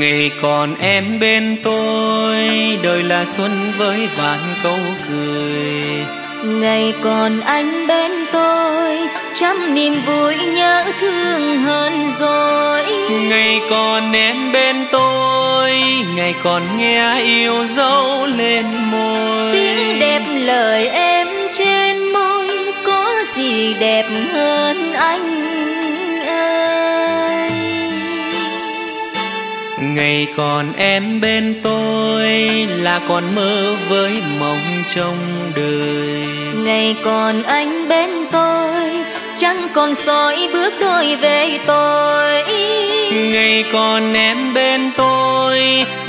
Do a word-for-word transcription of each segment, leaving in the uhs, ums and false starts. Ngày còn em bên tôi, đời là xuân với vạn câu cười. Ngày còn anh bên tôi, trăm niềm vui nhớ thương hơn rồi. Ngày còn em bên tôi, ngày còn nghe yêu dấu lên môi. Tiếng đẹp lời em trên môi, có gì đẹp hơn anh ơi. Ngày còn em bên tôi, là còn mơ với mộng trong đời. Ngày còn anh bên tôi, chẳng còn soi bước đôi về tôi. Ngày còn em bên tôi,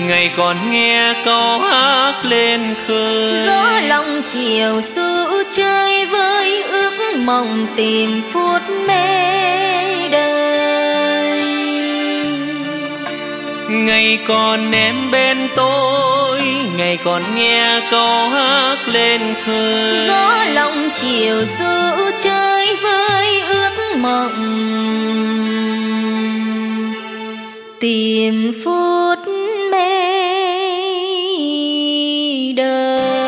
ngày còn nghe câu hát lên khơi. Gió lòng chiều su chơi với ước mộng tìm phút mê đời. Ngày còn em bên tôi, ngày còn nghe câu hát lên khơi. Gió lòng chiều su chơi với ước mộng tìm phút mê đời.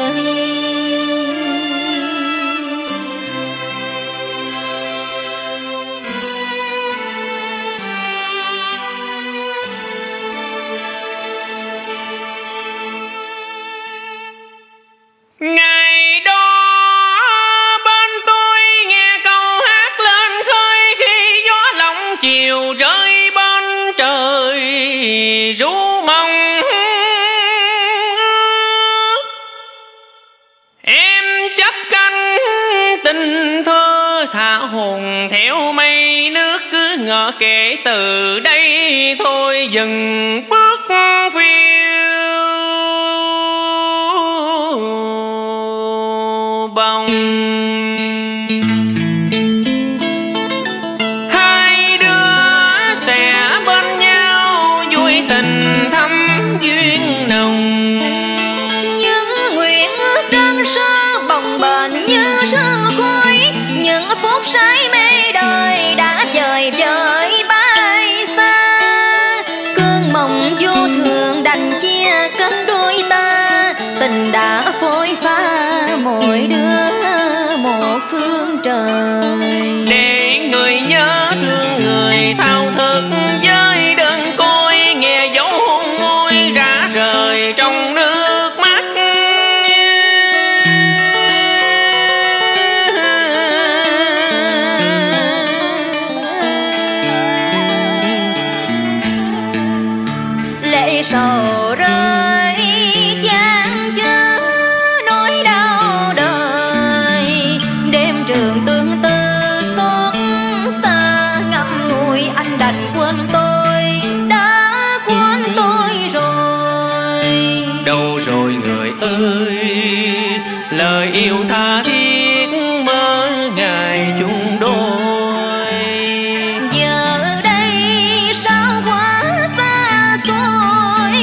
Ngày đó bên tôi nghe câu hát lên khơi, khi gió lòng chiều rơi bên trời ru mong. Em chấp cánh tình thơ thả hồn theo mây nước, cứ ngỡ kể từ đây thôi dừng bước phiêu. Hai đứa sẽ bên nhau vui tình thắm duyên nồng, những nguyện ước đơn sơ bồng bềnh như sương khói, những phút say mê đời đã dời vời bay xa. Cơn mộng vô thường đành chia cánh đôi ta, tình đã phôi pha mỗi đứa một phương trời. Để người nhớ thương người thao thức với đơn côi, nghe dấu hôn môi rã rời trong nước mắt. Lệ sầu rơi lời yêu tha thiết mơ ngày chung đôi. Giờ đây sao quá xa xôi,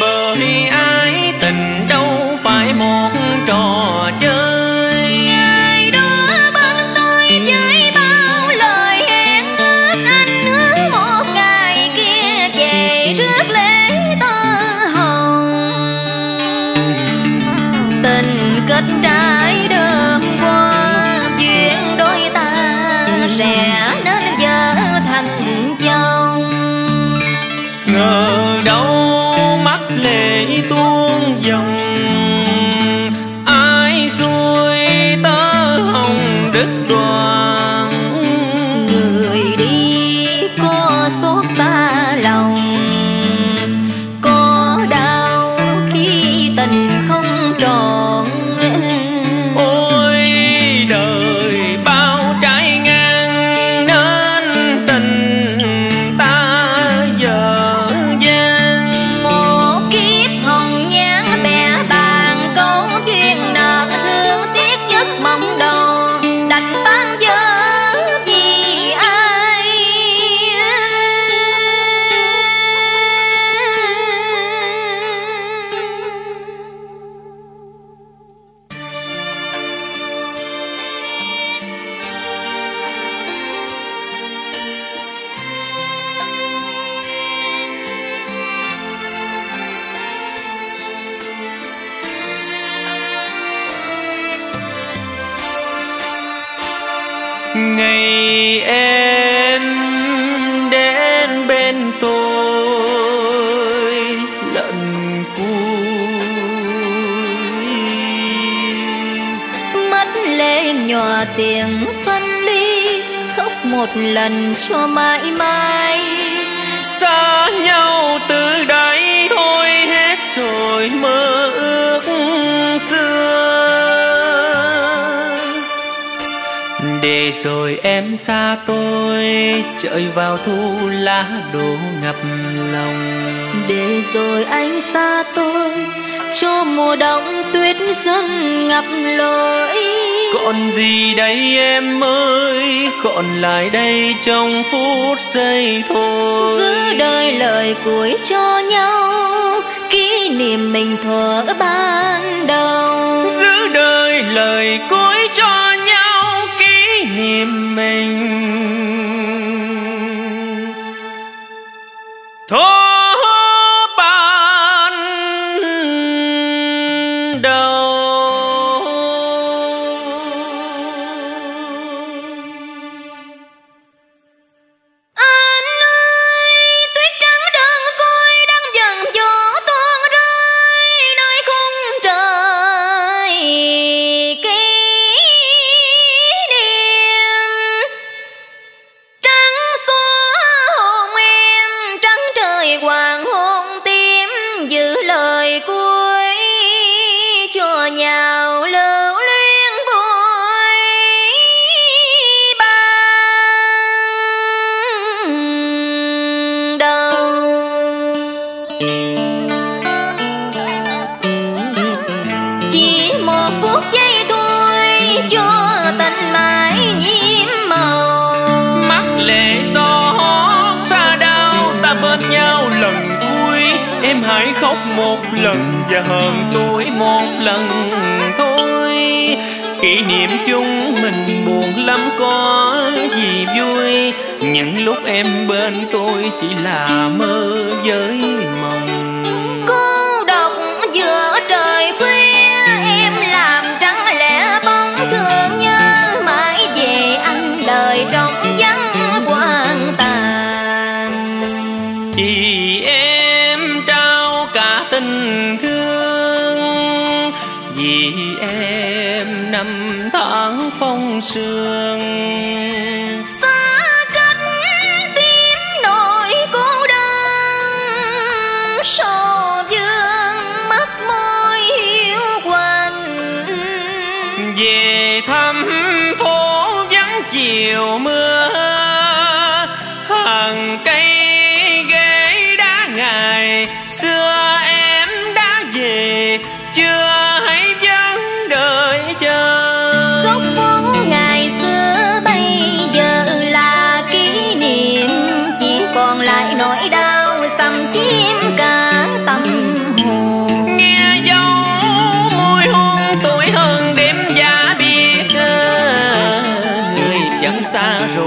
bờ đi ái tình đâu phải một trò chơi. Ngày đó bên tôi với bao lời hẹn ước, anh hứa một ngày kia về rước lễ tơ hồng. Tình kết trái đơm qua, chuyện đôi ta sẽ nên vợ thành chồng. Ngờ đâu mắt lệ tuôn dòng, ai xuôi tơ hồng đứt đoàn. Người đi có xót xa lòng, có đau khi tình không tròn. Ôi đời bao trái ngang, nên tình ta dở dang. Một kiếp hồng nhan bẻ bàn câu duyên nợ, thương tiếc nhất mộng đầu đành tan vỡ vì ai. Ngày em đến bên tôi lần cuối, mắt lệ nhòa tiếng phân ly, khóc một lần cho mãi mãi. Xa nhau từ đây thôi hết rồi mơ ước xưa, để rồi em xa tôi trời vào thu lá đổ ngập lòng. Để rồi anh xa tôi cho mùa đông tuyết dân ngập lối. Còn gì đây em ơi, còn lại đây trong phút giây thôi. Giữ đời lời cuối cho nhau, kỷ niệm mình thuở ban đầu. Giữ đời lời cuối cho nhau, kỷ niệm mình thôi. Một lần và hờn tôi một lần thôi, kỷ niệm chung mình buồn lắm có gì vui. Những lúc em bên tôi chỉ là mơ với mộng. Cô độc giữa trời khuya, em làm trắng lẻ bóng thương nhớ mãi về anh đời trong vắng hoang tàn. Vì em cả tình thương, vì em năm tháng phong sương. Xa cách tim nỗi cô đơn, sầu vương mắt môi hiu quạnh. Về thăm phố vắng chiều mưa, hàng cây ghế đá ngày xưa. Xa rồi.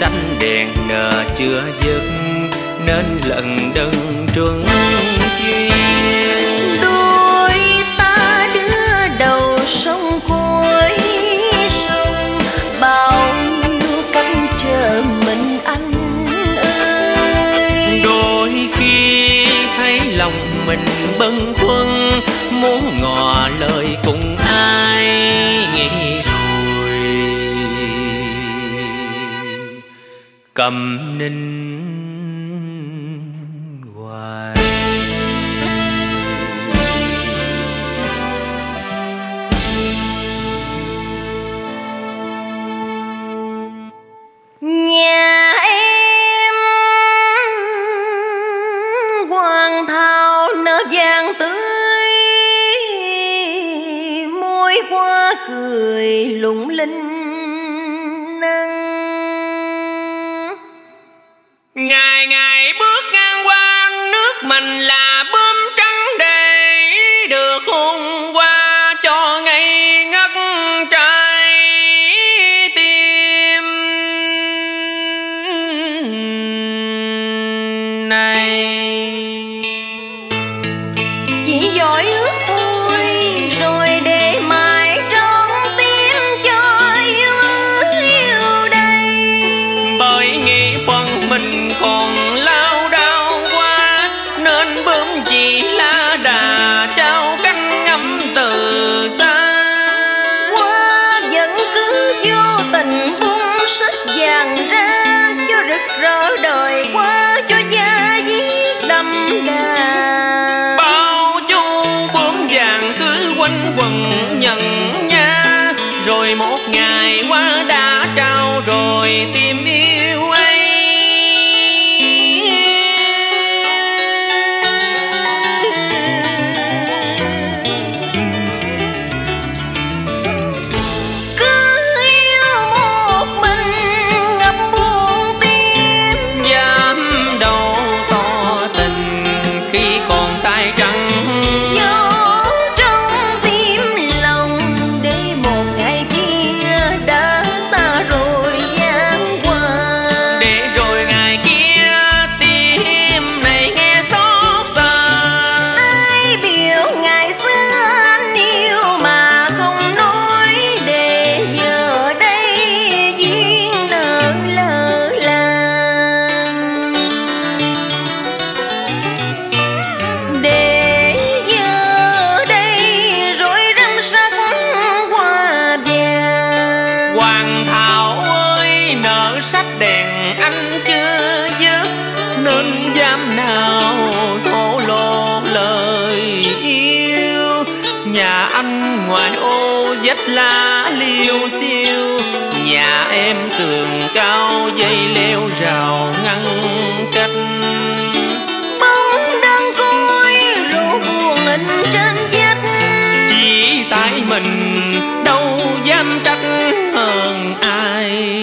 xanh đèn nờ chưa dứt nên lần đơn truân duyên. Đôi ta đưa đầu sông cuối sông, bao nhiêu cánh chờ mình anh ơi. Đôi khi thấy lòng mình bâng khuâng, muốn ngỏ lời cùng ai nghĩ rồi cầm nín hoài. Nhà em hoàng thảo nở vàng tươi, qua cười lung linh năng. Ngày ngày bước ngang qua nước mình là bướm trắng để được hôn qua cho ngây ngất trái tim này. Chỉ dối nước thôi rồi để mà lá liêu xiêu. Nhà em tường cao dây leo rào ngăn cách, bóng đang côi rủ buồn in trên vách. Chỉ tại mình đâu dám trách hơn ai,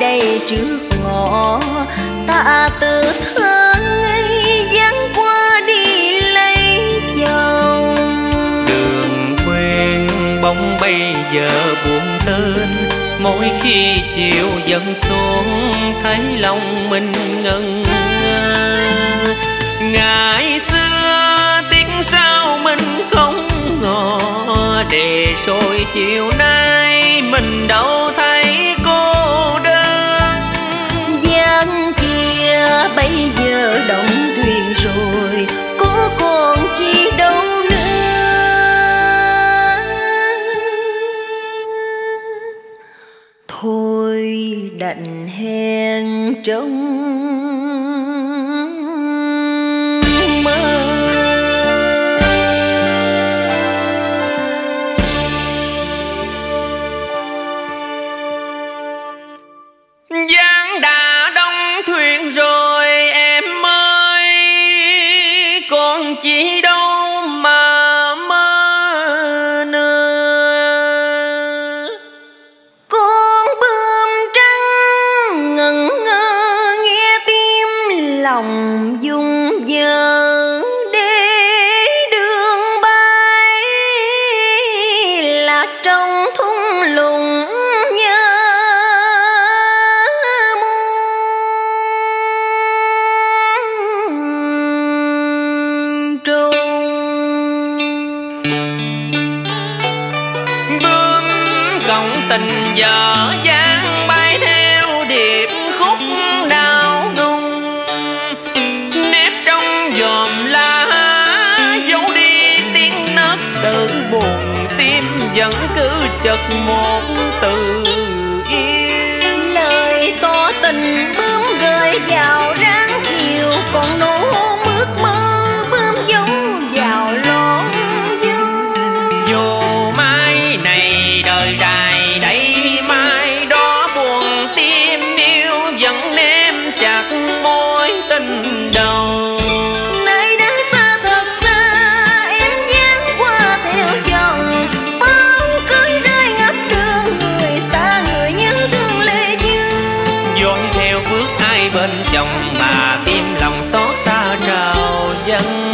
đây trước ngõ ta tự thương dáng qua đi lấy chồng. Đường quen bóng bây giờ buồn tên, mỗi khi chiều dần xuống thấy lòng mình ngần ngơ. Ngày xưa tiếng sao mình không ngờ, để rồi chiều nay mình đâu thấy cô bây giờ động thuyền rồi, có còn chi đâu nữa. Thôi đành hẹn trong mơ. Giang đã đông thuyền rồi, chỉ đâu dở dang bay theo điệp khúc đau nung, nếp trong dòm lá giấu đi tiếng nấc tự buồn, tim vẫn cứ chật một từ yêu. Lời tỏ tình bướm gửi vào ráng chiều, còn nụ hôn ước mơ bướm giấu vào lỗ vô. Dù mai này đời dài đây mai đó buồn, tim yêu vẫn ném chặt mối tình đầu. Nơi đang xa thật xa em dán qua theo dòng, pháo cưới rơi ngập đường, người xa người nhớ thương lệ dương. Dõi theo bước ai bên chồng mà tim lòng xót xa trào dâng.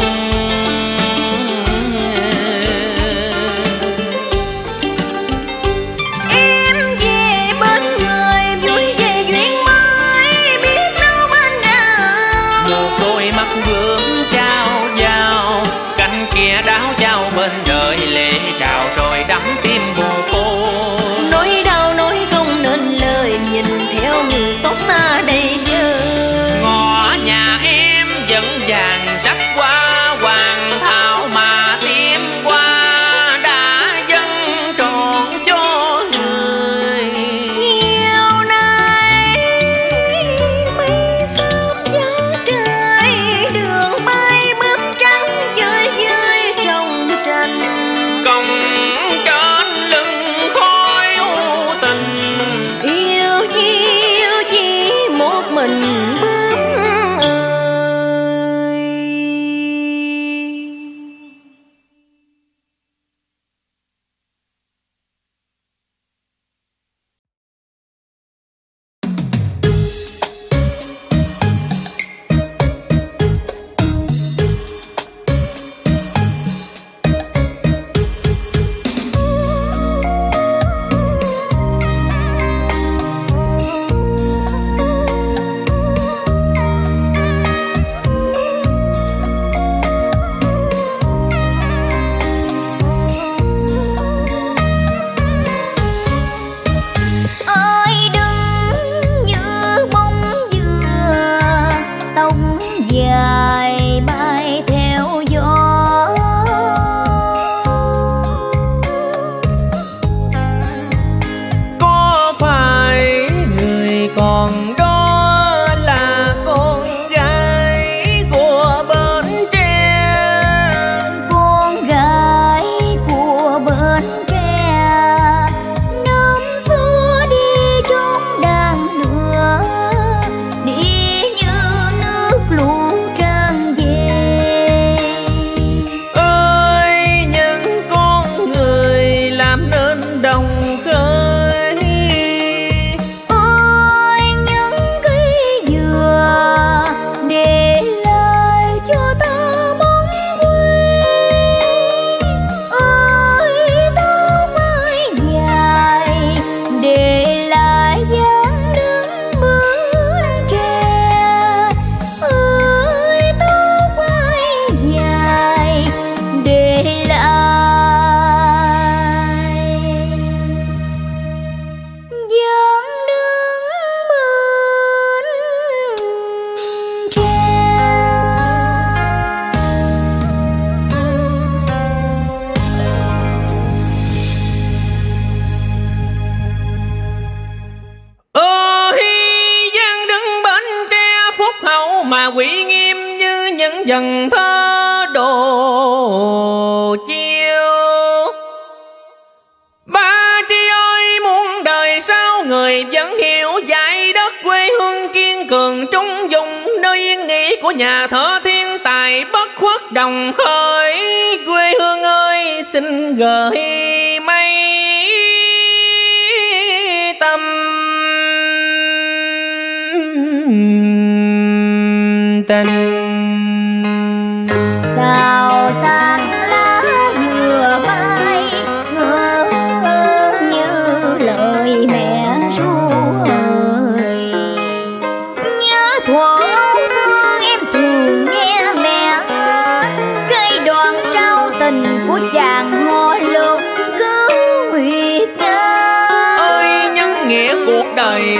Chàng hò lục cứu huyệt ngơ. Ơi nhớ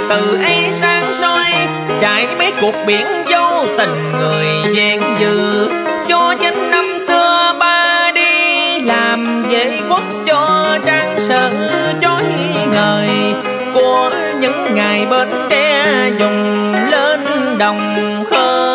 từ ấy sáng soi trải mấy cuộc biển vô tình người gian dư cho chính năm xưa ba đi làm vệ quốc cho trang sở chói ngời của những ngày bên tre dùng lên đồng khơi.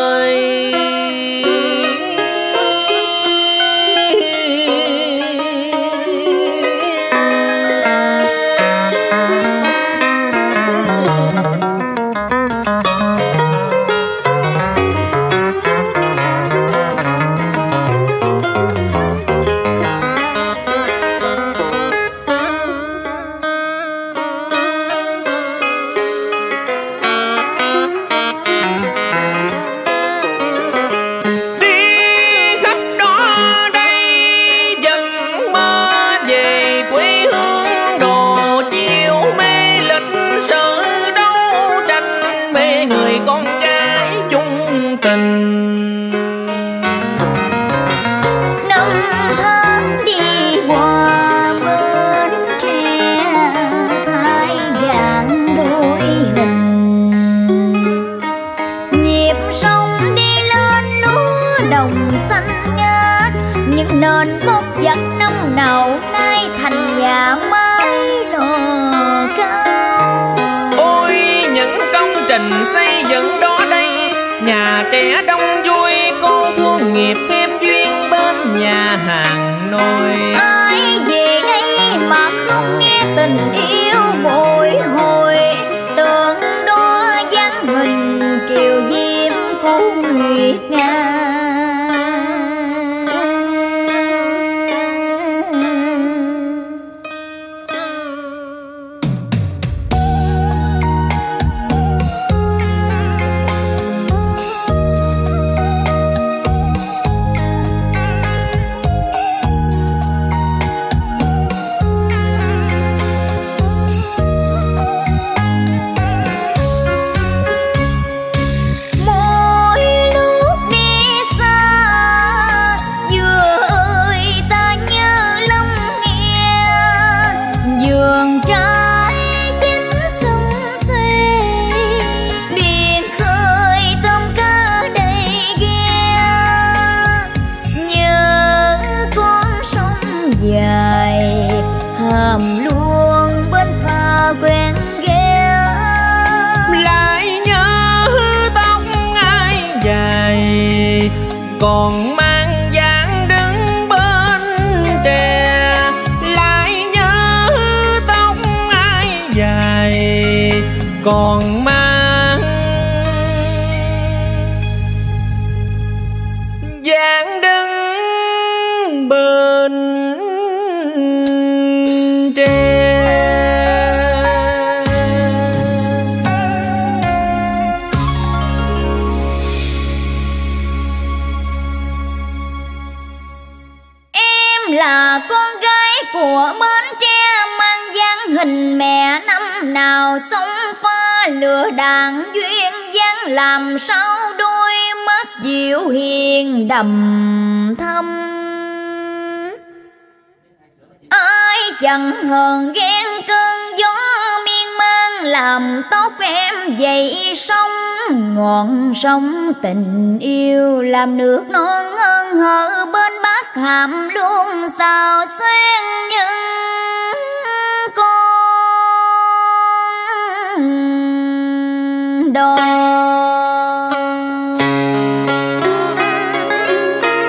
Sông tình yêu làm nước non hơn hở bên Bắc Hàm luôn xào xuyên những con đò.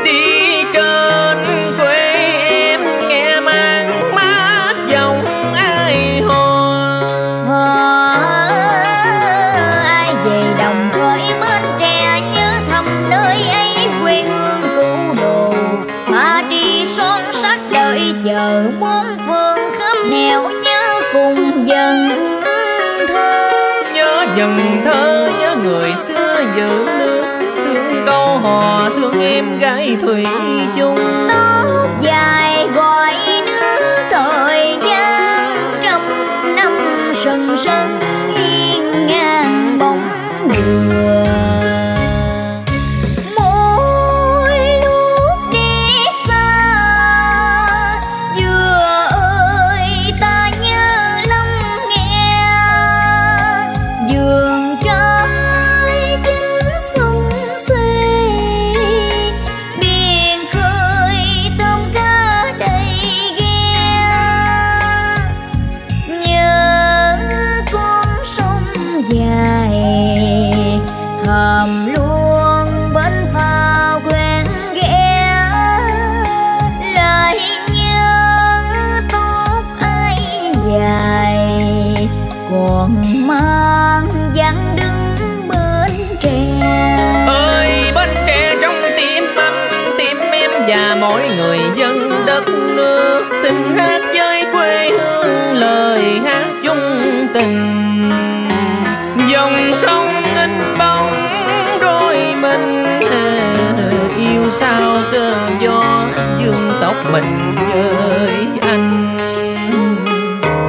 Đi trên quê em nghe mang mát dòng ai hò hò ai về đồng khởi bên nơi ấy quê hương cũ đồ mà đi son sắt đợi chờ bốn phương khắp nẻo nhớ cùng dần thơ nhớ dần thơ nhớ người xưa giữ nước thương câu hò thương em gái thủy chung tóc dài gọi nước thời gian trăm năm sần sân hiên ngang bóng đường. Hầm luôn bến phao quen ghé, lời nhớ tốt ai dài, còn mang dáng đứng Bến Tre. Ơi Bến Tre trong tim anh, tim em và mỗi người dân đất nước, xin hát với quê hương lời hát chung tình. Dòng sông in bóng đôi mình, yêu sao cơ gió dương tóc mình với anh.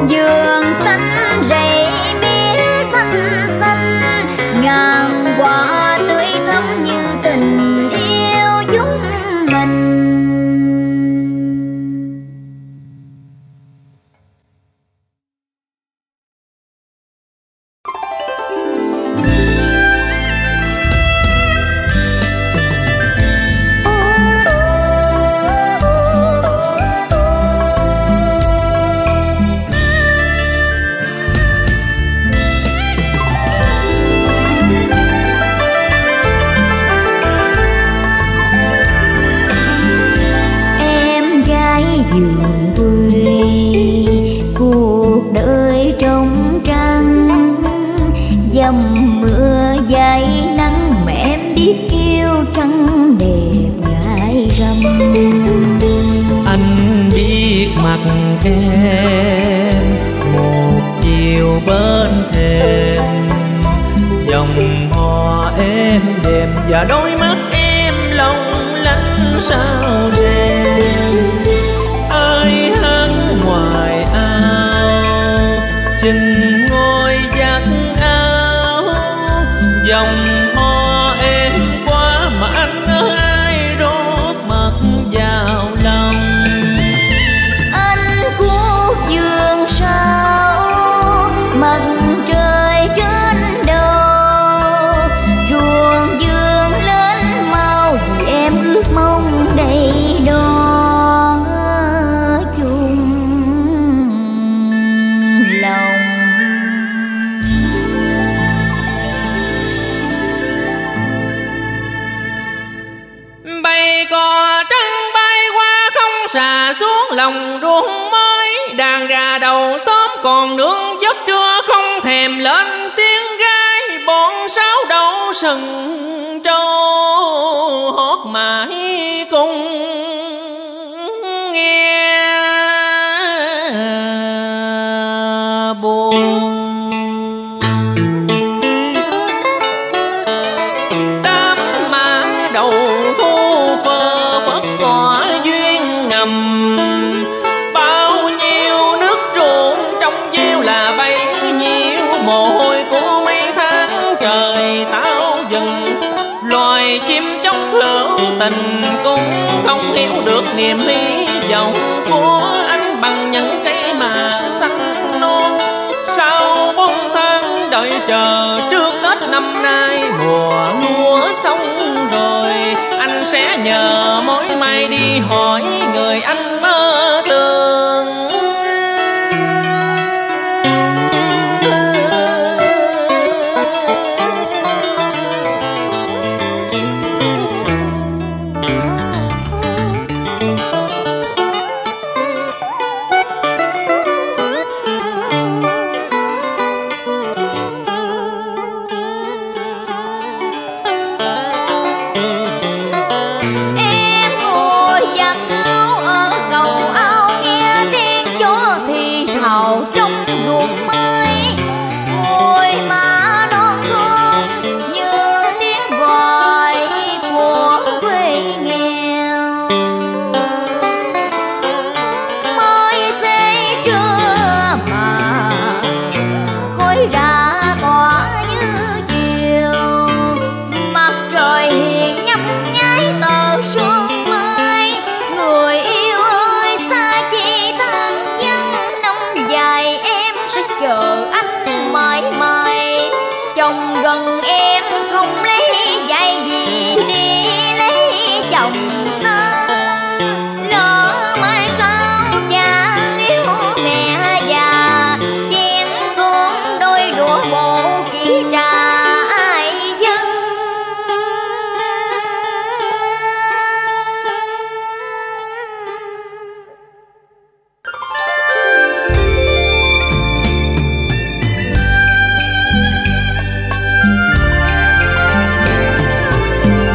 Dương xanh rễ mía xanh xanh, ngàn quả tươi thắm như tình yêu chúng mình. Em một chiều bên thềm, dòng hò êm đềm và đôi mắt em long lanh sao đêm. Ơi hân ngoài ao chừng ngồi giặt áo, dòng hò êm quá mà anh ai đốt mặt vào lòng. Lòng ruộng mới đàn gà đầu xóm còn nướng giấc trưa, không thèm lên tiếng gai bọn sáo đậu sừng trâu hót mãi cùng nghe buồn. Tình cũng không hiểu được niềm hy vọng của anh bằng những cây mà xanh non. Sau bốn tháng đợi chờ trước Tết năm nay, mùa lúa xong rồi anh sẽ nhờ mối mai đi hỏi người anh mơ tưởng.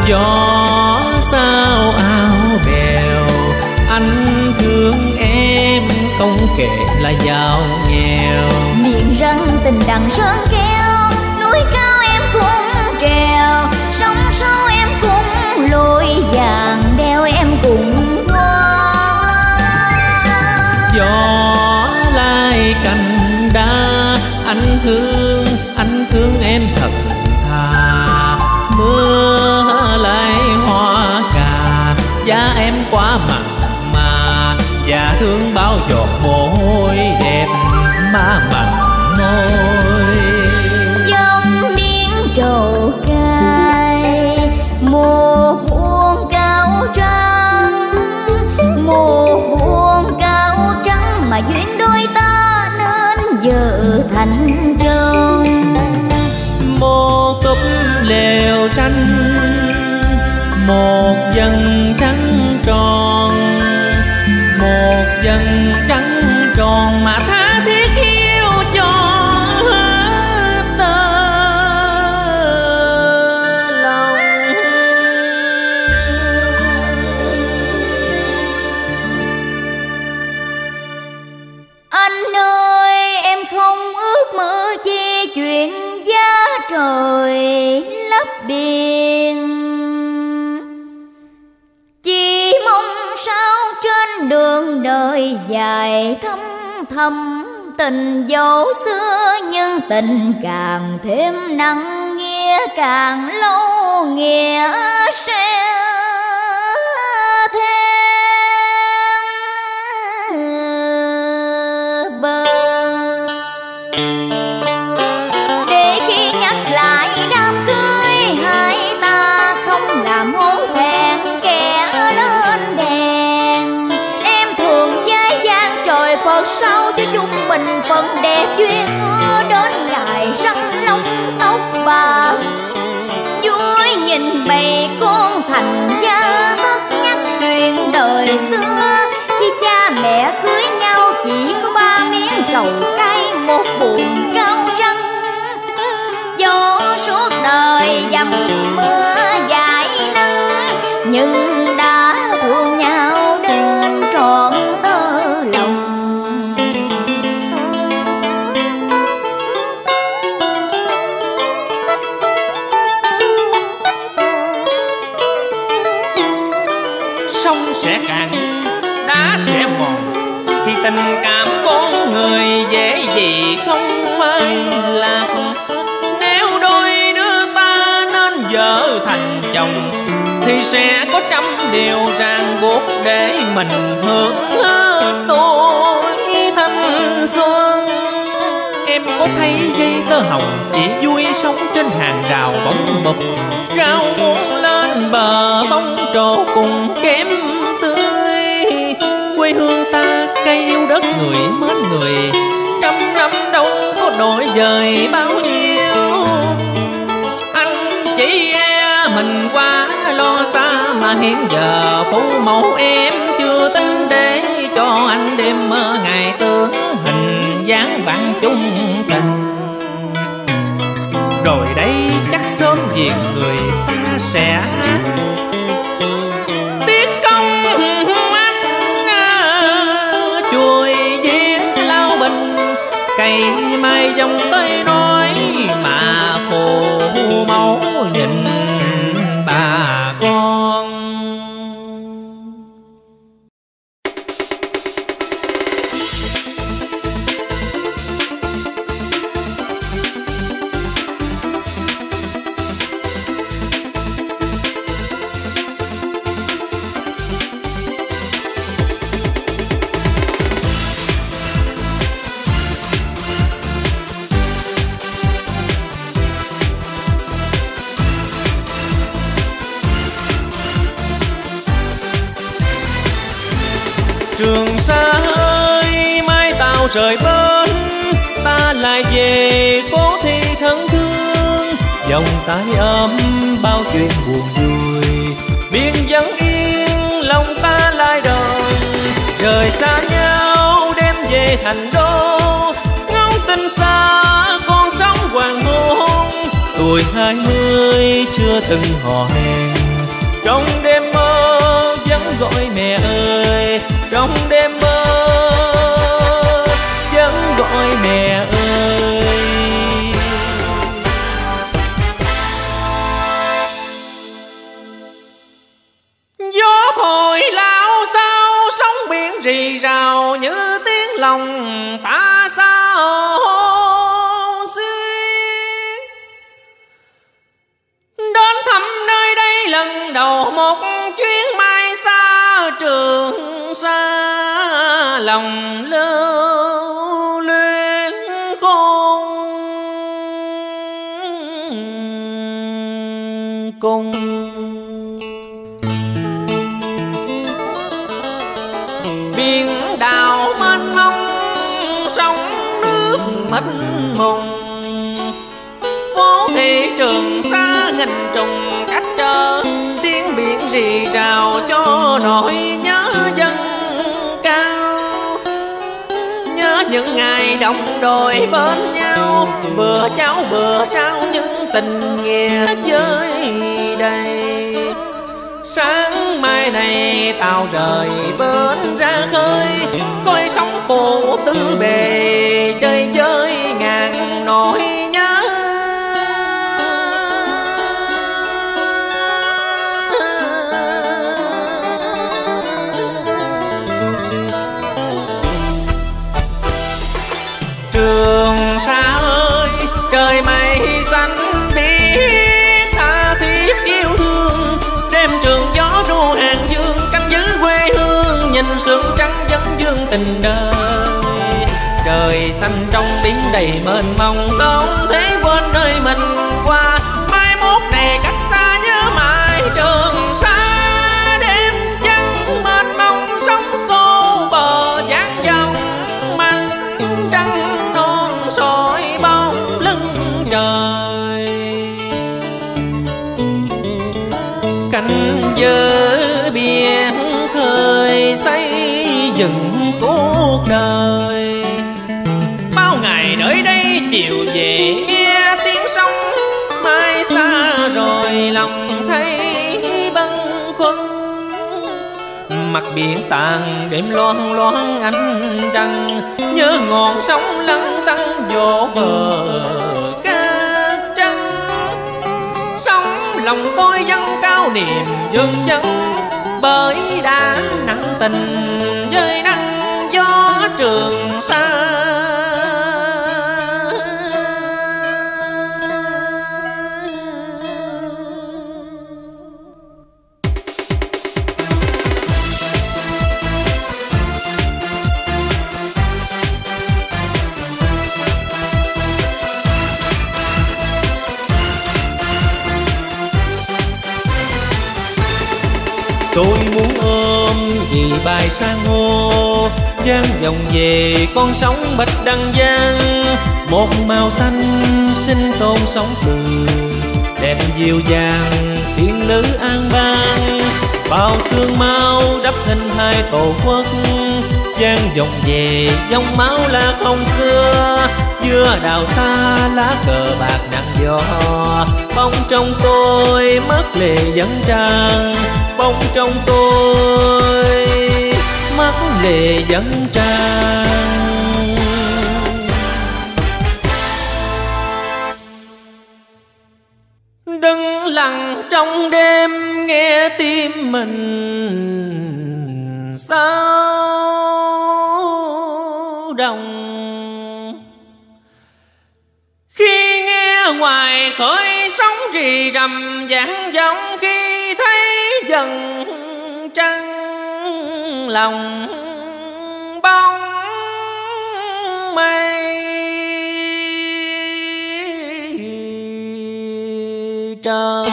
gió sao ao bèo, anh thương em không kể là giàu nghèo. Miệng răng tình đằng sơn keo, núi cao em cũng trèo, sông sâu em cũng lội vàng đeo em cũng qua. Gió lai cành đá, anh thương anh thương em thật thà. Mưa lại hoa cà, giá em quá mặn mà, và thương bao giọt mồ hôi đẹp má mặn môi. Dòng điên trầu cay, mùa buông cao trắng, mùa buông cao trắng mà duyên đôi ta nên giờ thành trông. Một cốc lều tranh, một dần trắng tròn, một dần trắng tròn mà tha thiết yêu cho hết lòng. Anh ơi em không ước mơ chi chuyện trời lấp biển, chỉ mong sao trên đường đời dài thấm thầm, tình dấu xưa nhưng tình càng thêm nặng nghĩa, càng lâu nghĩa sẽ thêm bờ. Sao cho chúng mình phần đẹp duyên hứa đến ngày răng lông tóc bạc, vui nhìn bầy con thành gia thất nhắc chuyện đời xưa. Khi cha mẹ cưới nhau chỉ có ba miếng trầu cay một buồng rau răm, gió suốt đời dầm mưa dãi nắng, nhưng đã thương nhau đến trọn sẽ cạn, đá sẽ mòn, thì tình cảm con người dễ gì không phai lạc. Nếu đôi đứa ta nên vợ thành chồng, thì sẽ có trăm điều ràng buộc để mình hưởng hết tuổi thanh xuân. Em có thấy dây tơ hồng chỉ vui sống trên hàng rào bóng bụp, rau muốn lên bờ bóng trổ cùng kém tươi. Quê hương ta cây yêu đất người mến người, trăm năm đâu có đổi dời bao nhiêu. Anh chỉ e mình quá lo xa mà hiện giờ phụ mẫu em chưa tính để cho anh đêm mơ ngày tưởng hình dáng bạn chung tình. Rồi đây chắc sớm việc người ta sẽ tiếc công anh chuồi giếng lao bình, cây mai dòng tới nói mà phù mẫu nhìn bà con. Trường Sa ơi mai tàu rời bến, ta lại về cố thi thân thương. Vòng tay ấm bao chuyện buồn vui, biên vắng yên lòng ta lại đồng. Rời xa nhau đem về thành đô, ngóng tin xa con sóng hoàng hôn. Tuổi hai mươi chưa từng hò hẹn, Trong đêm mơ vẫn gọi mẹ ơi, trong đêm mơ vẫn gọi mẹ ơi. Gió thổi lao sao sóng biển rì rào như tiếng lòng ta xa hồ xuyên. Đến thăm nơi đây lần đầu một chuyến mai xa Trường Sa, lòng lưu luyến khôn cùng. Biển đảo mênh mông, sóng nước mênh mông, phố thị Trường Sa nghìn trùng cách trở, tiếng biển rì rào cho nỗi nhớ dâng cao. Nhớ những ngày đồng đội bên nhau, bữa cháu bữa trao những tình nghĩa với đây. Sáng mai này tàu rời bến ra khơi, coi sóng phù tứ bề chơi chơi ngàn nỗi nhớ. Trường Sa ơi, trời mây xanh biếc tha thiết yêu thương, đêm trường gió ru hàng dương canh giữ quê hương, nhìn sương trắng dẫn dương tình đời. Trời xanh trong tiếng đầy mênh mông, không thể quên nơi mình qua, mai mốt này cách xa nhớ mãi Trường Sa. Đêm trắng mênh mông sóng xô bờ dạt dòng, mảnh trăng non soi bóng lưng trời. Cánh giờ biển khơi xây dựng cuộc đời, bao ngày nơi đây chiều về nghe tiếng sóng. Mai xa rồi lòng thấy bâng khuâng, mặt biển tàn đêm loang loáng ánh trăng, nhớ ngọn sóng lăn tăn vỗ bờ cát trắng. Sóng lòng tôi dâng cao niềm vương vấn, bởi đã nặng tình với nắng gió Trường Sa. Tôi muốn ôm vì bài sa ngô, dang dòng về con sóng Bạch Đằng Giang. Một màu xanh sinh tôn sóng phù, đẹp dịu dàng tiếng lữ an bang. Bao sương mau đắp thành hai tổ quốc, dang dòng về dòng máu là không xưa. Dưa đào xa lá cờ bạc nặng gió, bóng trong tôi mất lệ dẫn trang. Bóng trong tôi mắt lệ dẫn trang. Đứng lặng trong đêm nghe tim mình sao đồng, khi nghe ngoài khơi sóng rì rầm vang vọng, khi thấy dần trăng lòng bóng mây trời.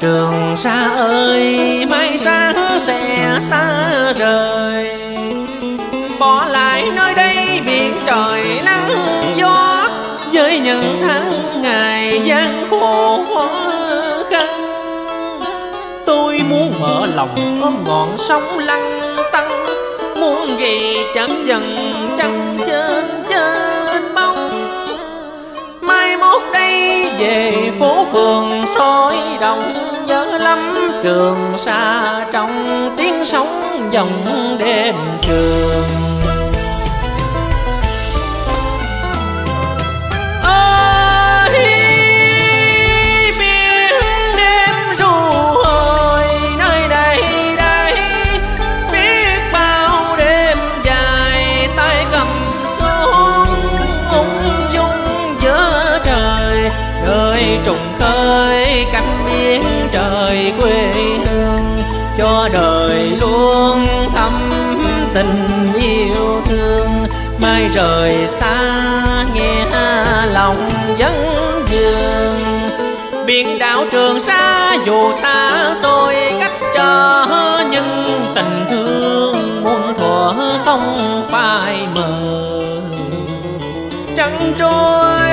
Trường Sa ơi, mai sáng sẽ xa rời, bỏ lại nơi đây biển trời nắng gió, với những tháng ngày gian khổ khăn. Tôi muốn mở lòng ôm ngọn sóng lăn tăn, muốn gì chẳng dần trăng trên trên bóng. Mai mốt đây về phố phường soi đồng, nhớ lắm Trường Sa trong tiếng sóng dòng đêm trường. Ơi biển đêm ru hồi nơi đây đây, biết bao đêm dài tay cầm xuống ung dung giữa trời, đời trùng khơi cánh biên trời quê hương, cho đời luôn thắm tình yêu thương. Mai rời xa nghe lòng vấn vương, biển đảo Trường Sa dù xa xôi cách trở, nhưng tình thương muôn thuở không phai mờ. Trăng trôi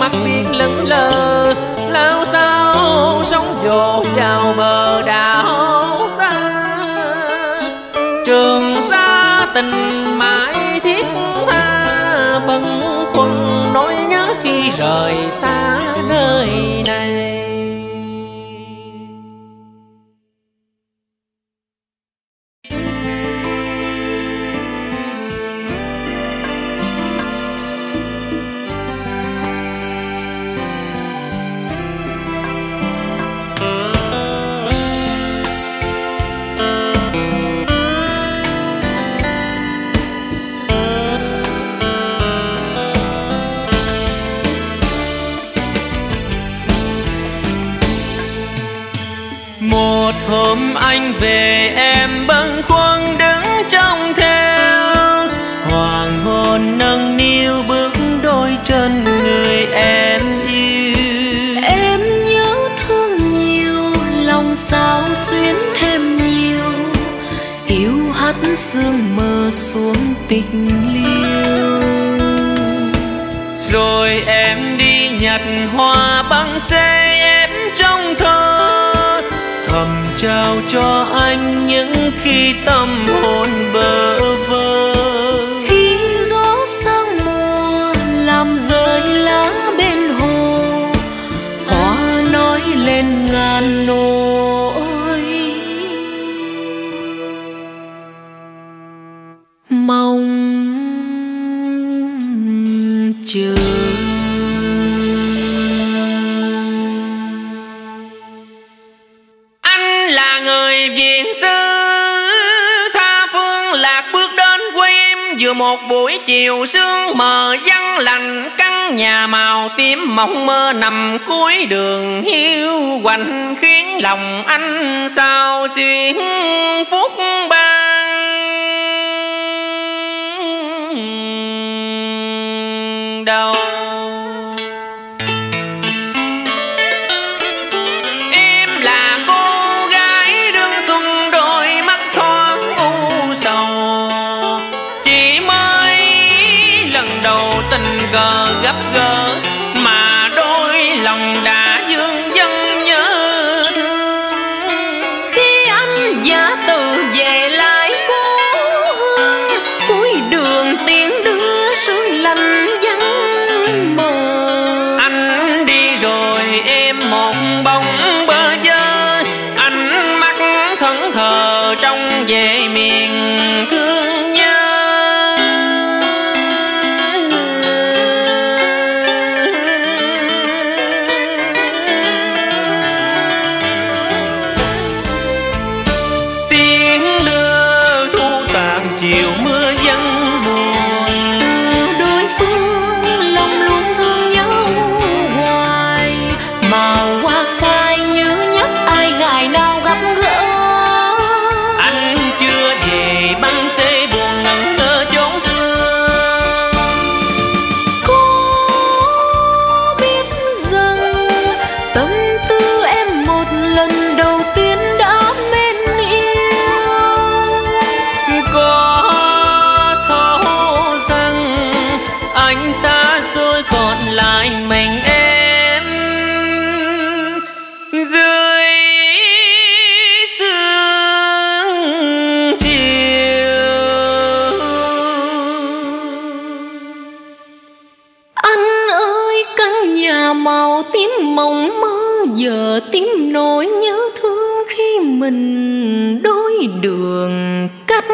mặt biển lững lờ, lao sao sóng dồn vào bờ đảo xa. Trường Sa tình mãi thiết tha, bâng khuâng nỗi nhớ khi rời xa nơi này. Một hôm anh về em bâng khuâng đứng trông theo, hoàng hôn nâng niu bước đôi chân người em yêu. Em nhớ thương nhiều, lòng sao xuyến thêm nhiều, yêu hắt sương mơ xuống tình liêu. Rồi em đi nhặt hoa băng xe em trong thơ, thầm trao cho anh những khi tâm hồn bơ vơ. Khi gió sang mùa làm rơi lá bên hồ, hoa nói lên ngàn nỗi mong chờ. Vừa một buổi chiều sương mờ vắng lành, căn nhà màu tím mộng mơ nằm cuối đường hiu quạnh, khiến lòng anh sao xuyên phút ban đầu. Gấp gỡ mà đôi lòng đã vương vấn nhớ thương. Khi anh giả từ về lại cố hương, cuối đường tiếng đưa suối lạnh vắng bờ. Anh đi rồi em một bóng bơ vơ, ánh mắt thẫn thờ trong về miền thương. Màu tím giờ tiếng nỗi nhớ thương khi mình đôi đường cách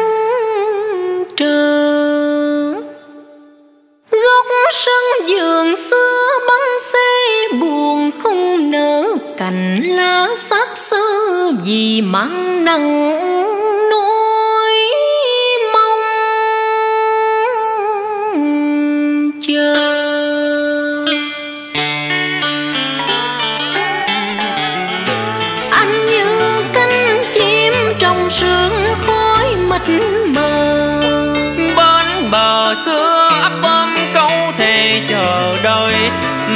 trở. Góc sân vườn xưa băng xê buồn không nở, cành lá xác xơ vì mang nặng nỗi mong chờ. Sương khói mịt mờ bên bờ xưa ấp ôm câu thề chờ đợi,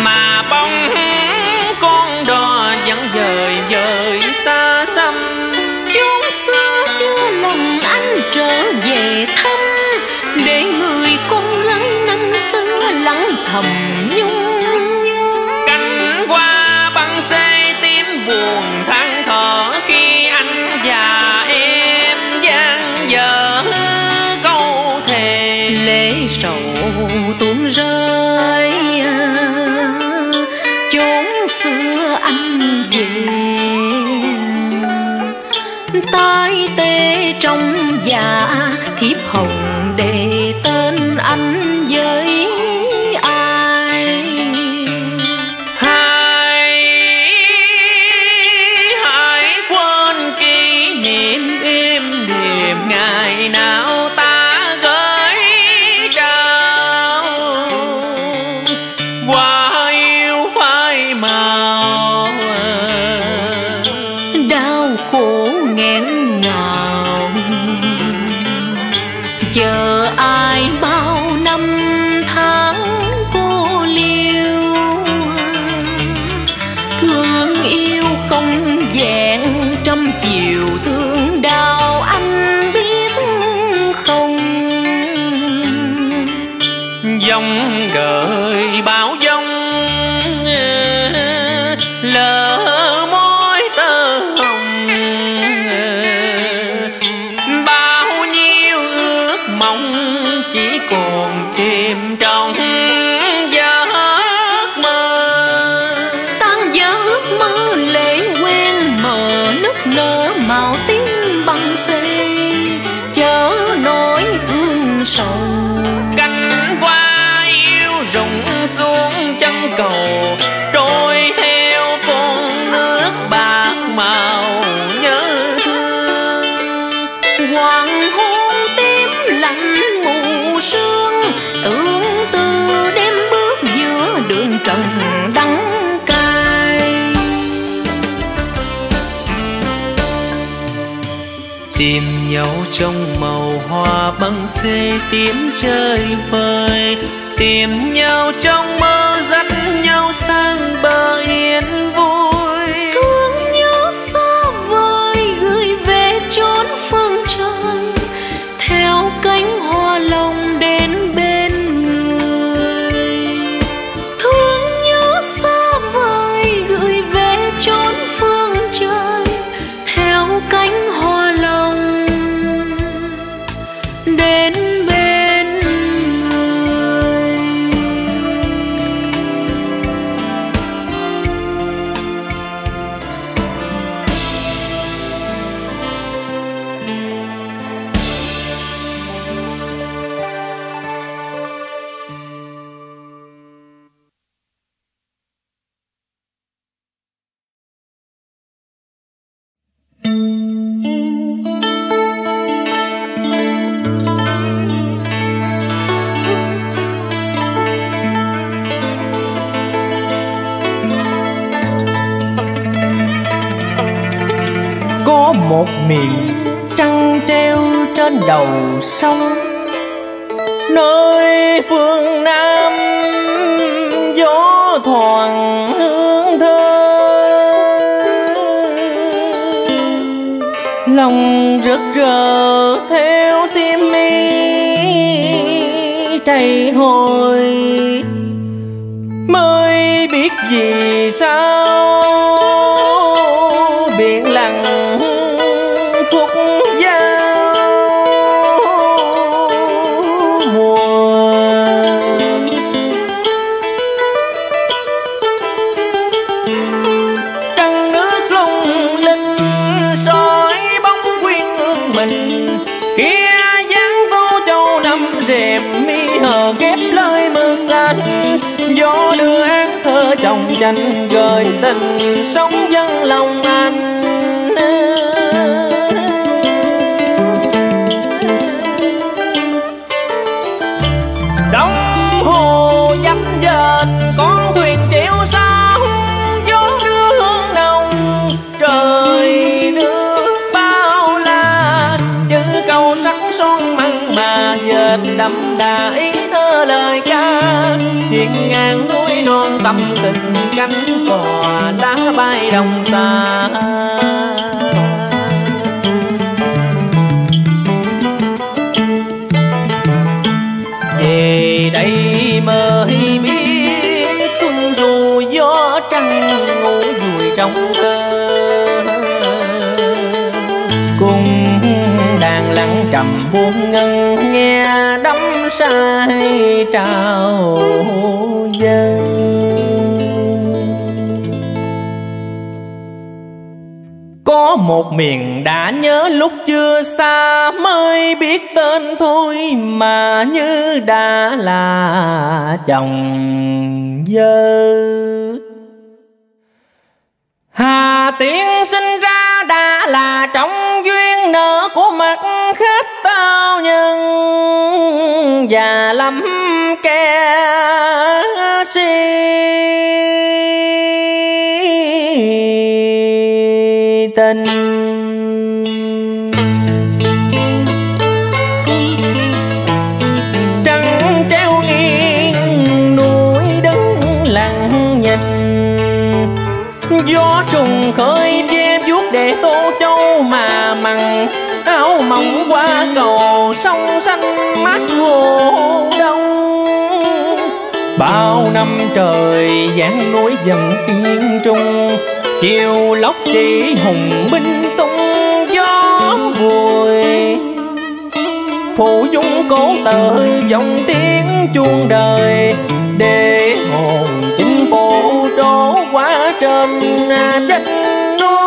mà bóng con đò vẫn vời vời xa xăm. Chốn xưa chưa lòng anh trở về thăm, để người con gái năm xưa lắng thầm nhung nhớ. Cánh hoa băng xê tim buồn than thở khi anh già tuôn rơi. Chốn xưa anh về tai tê trong dạ thiếp hồng, để tên anh với ai hãy hãy quên kỷ niệm êm đềm ngày nào. Tìm nhau trong màu hoa băng xê tím chơi vơi, tìm nhau trong mơ dắt nhau sang bờ yên vui. Thương nhớ xa vời gửi về chốn phương trời, theo cánh hoa lòng đến bên người. Thương nhớ xa vời gửi về chốn phương trời, theo cánh hoa miền trăng treo trên đầu sông, nơi phương Nam gió thoảng hương thơ. Lòng rực rỡ theo xiêm mi trầy hồi, mới biết vì sao biển lặng thuộc giao mùa. Trăng ở trong tranh gợi tình sống dân lòng anh. Đóng hồ dắt dền có thuyền triệu sao, gió đưa hương nồng trời nước bao la, chữ câu sắc son mặn mà dệt đậm đà ý thơ lời ca. Hiên ngang núi non tâm tình cánh cò lá bay đồng xa. Về đây mới biết xuân dù gió trăng ngủ vùi trong thơ, cùng đàn lặng trầm buông ngân nghe đắm say trào dân. Có một miền đã nhớ lúc chưa xa, mới biết tên thôi mà như đã là chồng vợ. Hà Tiên sinh ra đã là trong duyên nợ của mặt khách tao, nhưng già lắm kẻ si tình. Trăng treo nghiêng núi đứng lặng nhìn, gió trùng khơi che vuốt để tô châu mà mặn áo mỏng qua cầu sông xanh mát hồ đông. Bao năm trời dãn núi dần yên trung, chiều lốc chỉ hùng binh tung gió vùi phụ dung cố tự dòng tiếng chuông đời, để hồn chính phủ trố quá trên đất núi.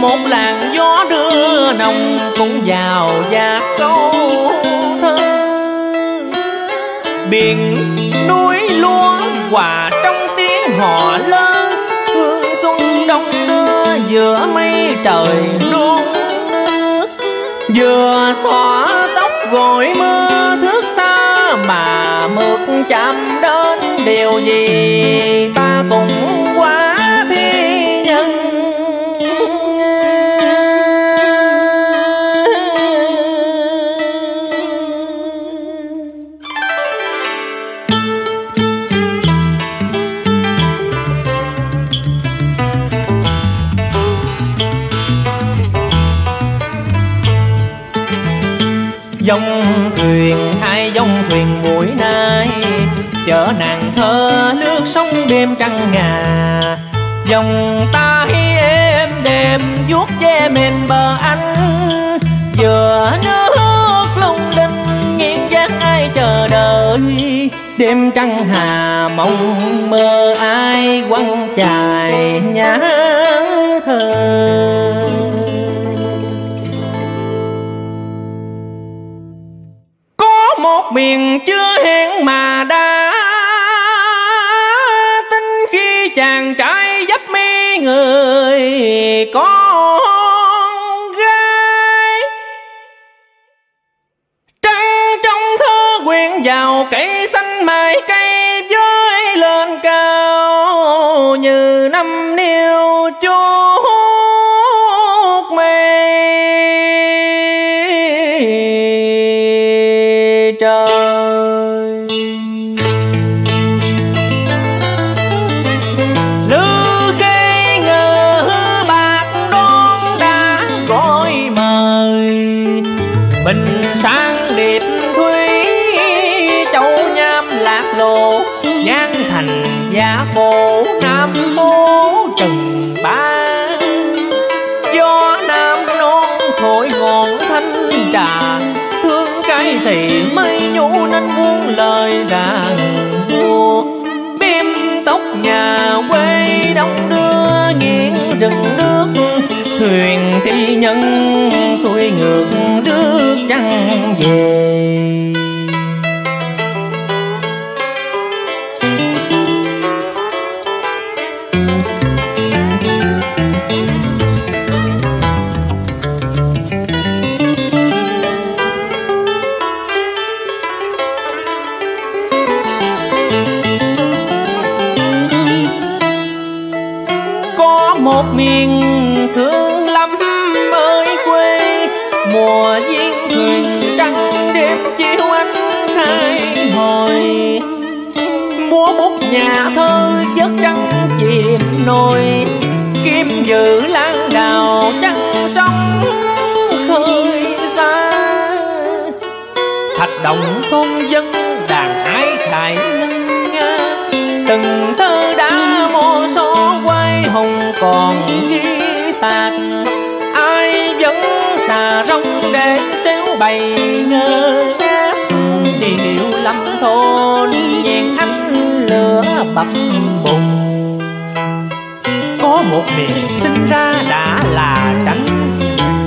Một làn gió đưa nồng cũng vào và câu thơ. Biển núi lúa hòa trong tiếng hò lơ, hương xuân đông đưa giữa mây trời non nước. Vừa xõa tóc gội mưa thước ta mà mượt chạm đến điều gì ta cũng quá thiên nhân. Dòng thuyền ai dòng thuyền buổi nay chở nàng thơ nước sông đêm trăng ngà. Dòng ta êm đềm vuốt ve mềm bờ anh, vừa nước lung linh nghiêng dáng ai chờ đợi. Đêm trăng hà mộng mơ ai quăng chài nhã thơ. Một miền chưa hẹn mà đã tính, khi chàng trai dấp mi người con gái. Trăng trong thơ quyện vào cây xanh mài cây với lời lên cao như năm niêu chuốt mây trời. Nữ cây ngờ bạc đón đã gọi mời, bình sáng điệp thúy châu nham lạc lộ, nhan thành gia bộ nam mô trần ba. Gió nam non thổi ngọn thanh trà, thương cái thì mới nhủ nên buông lời đàn buồn. Biếm tóc nhà quê đông đưa nghiêng rừng nước, thuyền thi nhân xuôi ngược trước trăng về. Một miền thương lắm mới quê, mùa viên thuyền trăng đêm chiếu anh hai hồi. Múa bút nhà thơ giấc trăng chìm nồi, kim dự lan đào trăng sóng khơi xa. Thạch động thôn dân đàn ái khải lân nga, từng thơ đã mô xó quay hồng còn ghi tạc. Ai vẫn xà rong để xéo bày ngơ ngác, điệu lâm thôn nhàn ánh lửa bập bùng. Có một miền sinh ra đã là trắng,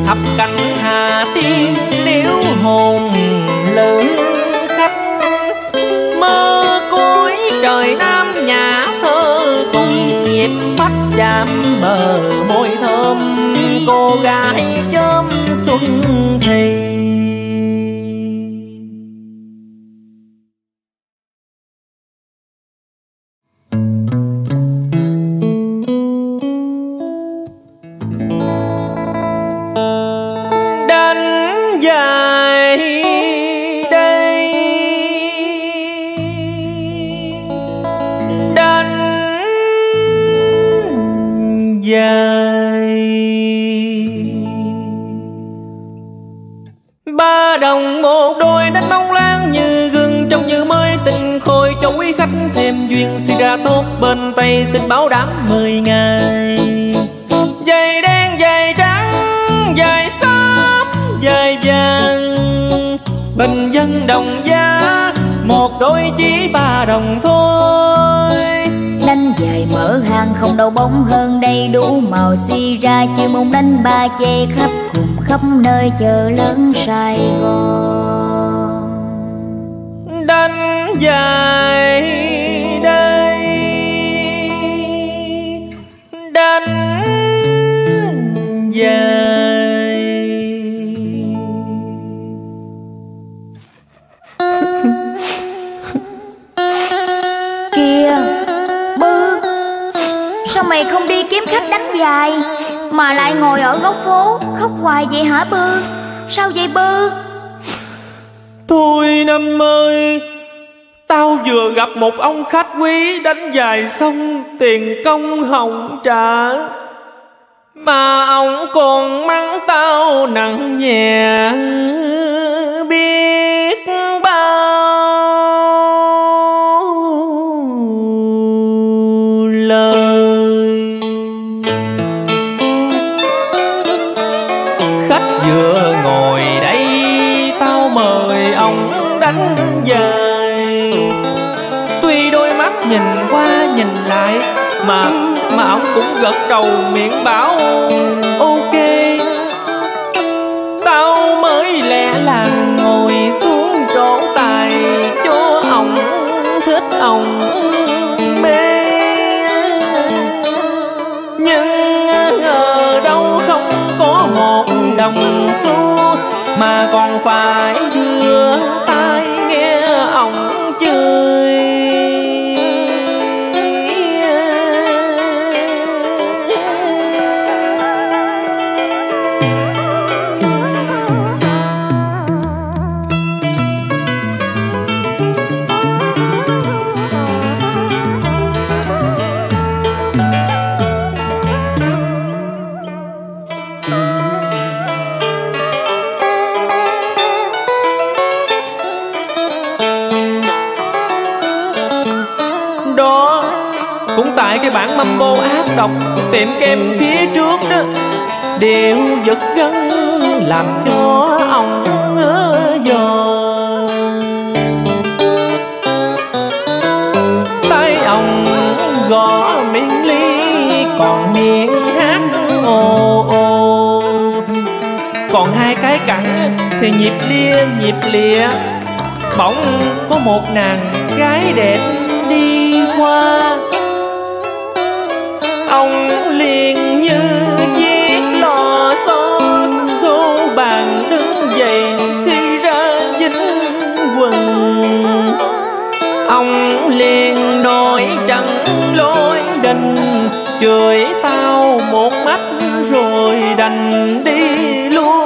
thập cánh hà tiên liễu hồn lữ khách. Mơ cuối trời nam nhà thơ cùng nhịp phách chạm bờ môi thơm cô gái chớm xuân thì. Ba đồng một đôi đánh bóng lan như gừng, trông như mới tình khôi cho quý khách thêm duyên. Xin ra tốt bên tay xin bảo đảm mười ngày. Giày đen giày trắng giày xám giày vàng, bình dân đồng giá một đôi chỉ ba đồng thôi. Đánh dài mở hàng không đâu bóng hơn đầy đủ màu, xi ra chiều mông đánh ba chê khắp cùng khắp nơi chợ lớn Sài Gòn. Đánh dài đây đánh dài. Kìa Bư, sao mày không đi kiếm khách đánh dài mà lại ngồi ở góc phố khóc hoài vậy hả Bư? Sao vậy Bư? Thôi Năm ơi, tao vừa gặp một ông khách quý đánh dài xong tiền công hỏng trả, mà ông còn mắng tao nặng nhẹ biết bao lời. Vừa ngồi đây tao mời ông đánh dài, tuy đôi mắt nhìn qua nhìn lại mà mà ông cũng gật đầu miệng bảo ok. Tao mới lẻ làng ngồi xuống trổ tài cho ông thích ông mê, nhưng ngờ đâu không có một đồng xu mà còn phải đưa tai nghe ổng chửi. đó. Cũng tại cái bản mambo ác độc tiệm kem phía trước đó, điệu giật gân làm cho ông giò. Tay ông gõ miếng ly, còn miệng hát ồ ồ. Còn hai cái cẳng thì nhịp lia nhịp lịa. Bỗng có một nàng gái đẹp đi qua, ông liền như chiếc lò xo xô bàn đứng dậy suy ra dính quần. Ông liền nổi trần lối đình, chửi tao một mắt rồi đành đi luôn.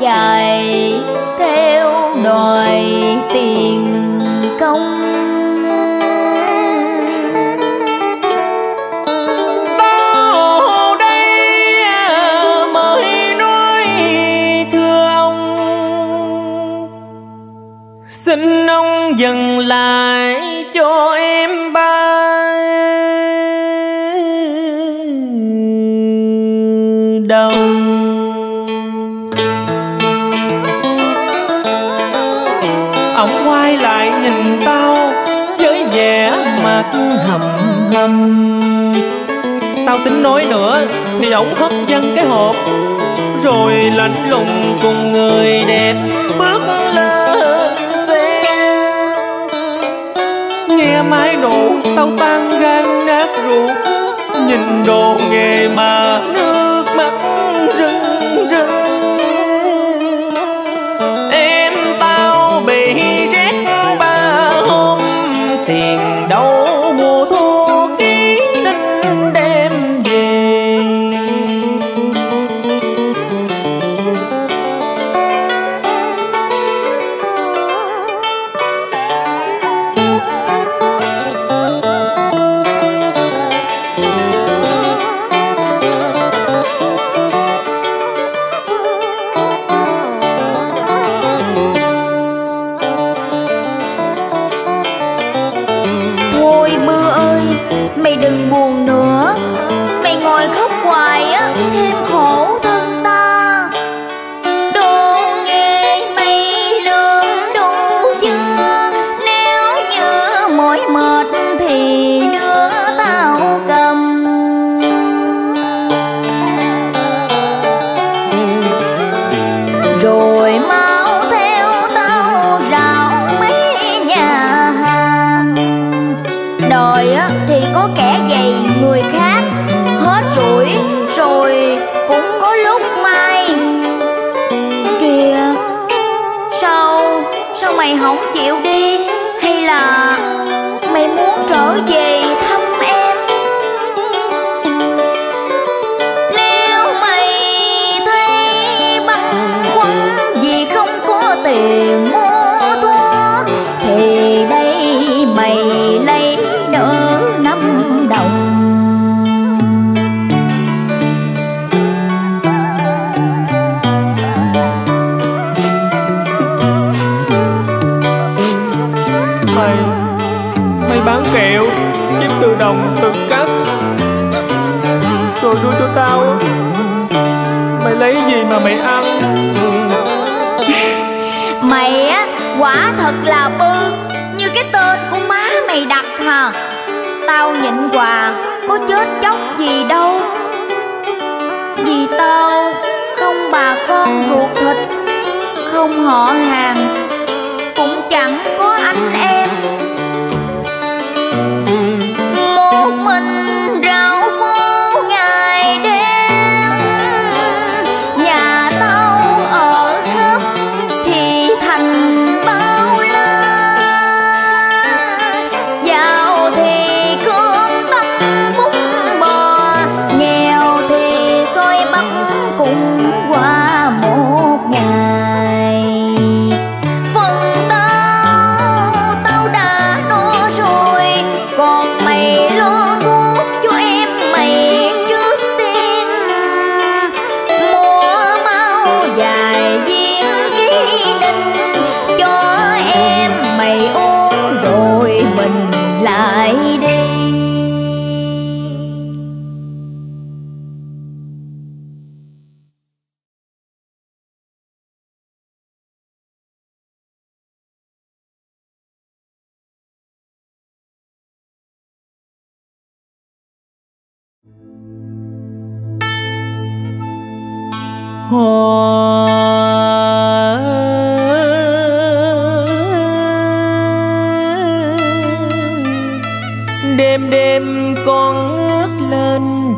Chạy theo đòi tiền công, tao đây mới nói thưa ông. Xin ông dừng lại cho em ba đồng. Ông quay lại nhìn tao với vẻ mặt hầm hầm. Tao tính nói nữa thì ổng hất văng cái hộp, rồi lạnh lùng cùng người đẹp bước lên xe. Nghe mái nụ tao tan gan nát ruột, nhìn đồ nghề mà nước mắt rưng rưng.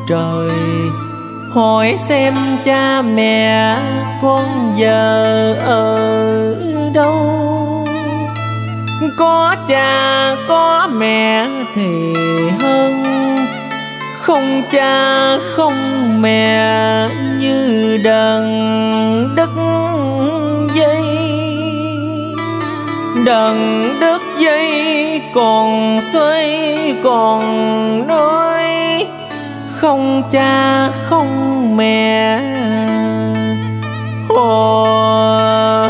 trời hỏi xem cha mẹ con giờ ở đâu, có cha có mẹ thì hơn, không cha không mẹ như đàn đứt dây. Đàn đứt dây còn xoay còn nói không cha không mẹ. Ồ,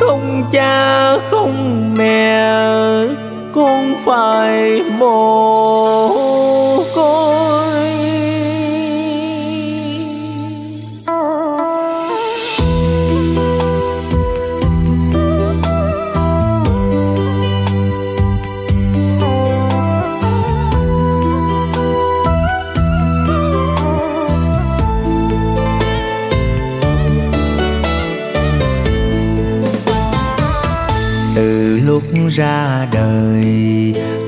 không cha không mẹ con phải mồ côi. Lúc ra đời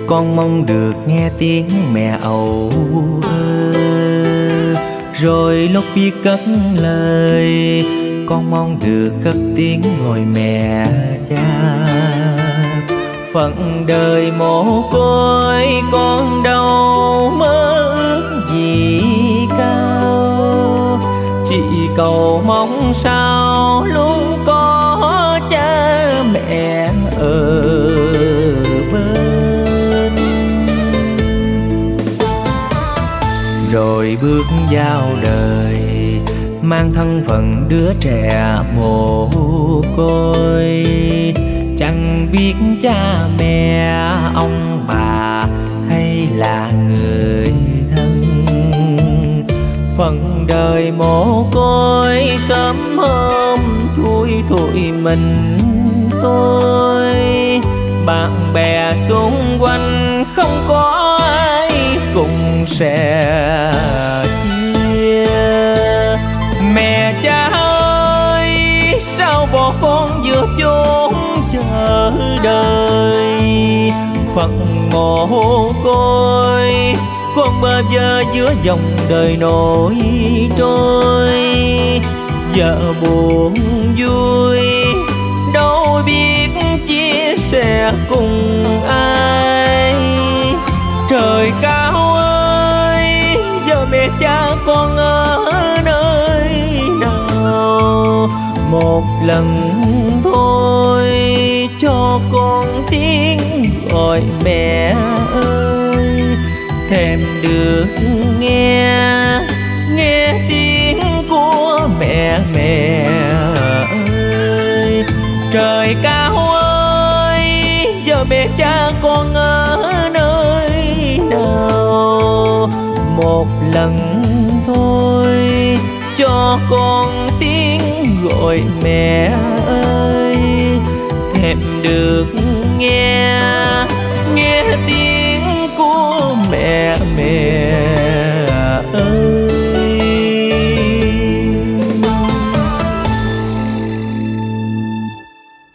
con mong được nghe tiếng mẹ âu ơ, rồi lúc biết cất lời con mong được cất tiếng ngồi mẹ cha. Phận đời mồ côi con đâu mơ ước gì cao, chỉ cầu mong sao luôn có cha mẹ ở bên. Rồi bước vào đời mang thân phận đứa trẻ mồ côi, chẳng biết cha mẹ ông bà hay là người thân. Phận đời mồ côi sớm hôm thui thủi mình tôi, bạn bè xung quanh không có ai cùng sẻ chia. Mẹ cha ơi sao bỏ con giữa chốn chờ đời, phận mồ côi con bơ vơ giữa dòng đời nổi trôi. Vợ buồn vui đâu biết chia sẻ cùng ai, trời cao ơi giờ mẹ cha con ở nơi nào. Một lần thôi cho con tiếng gọi mẹ ơi, thèm được nghe nghe tiếng của mẹ mẹ. Trời cao ơi giờ mẹ cha con ở nơi nào, một lần thôi cho con tiếng gọi mẹ ơi, thèm được nghe nghe tiếng của mẹ mẹ ơi.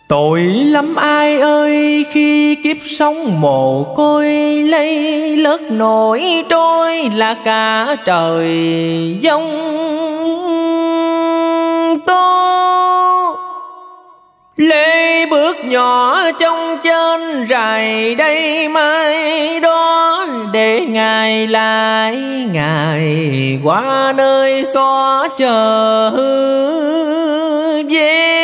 Tội lắm ai ơi khi kiếp sống mồ côi lây, lớt nổi trôi là cả trời giông tố. Lê bước nhỏ trong trên rày đây mai đó, để ngày lại ngày qua nơi xó chờ về.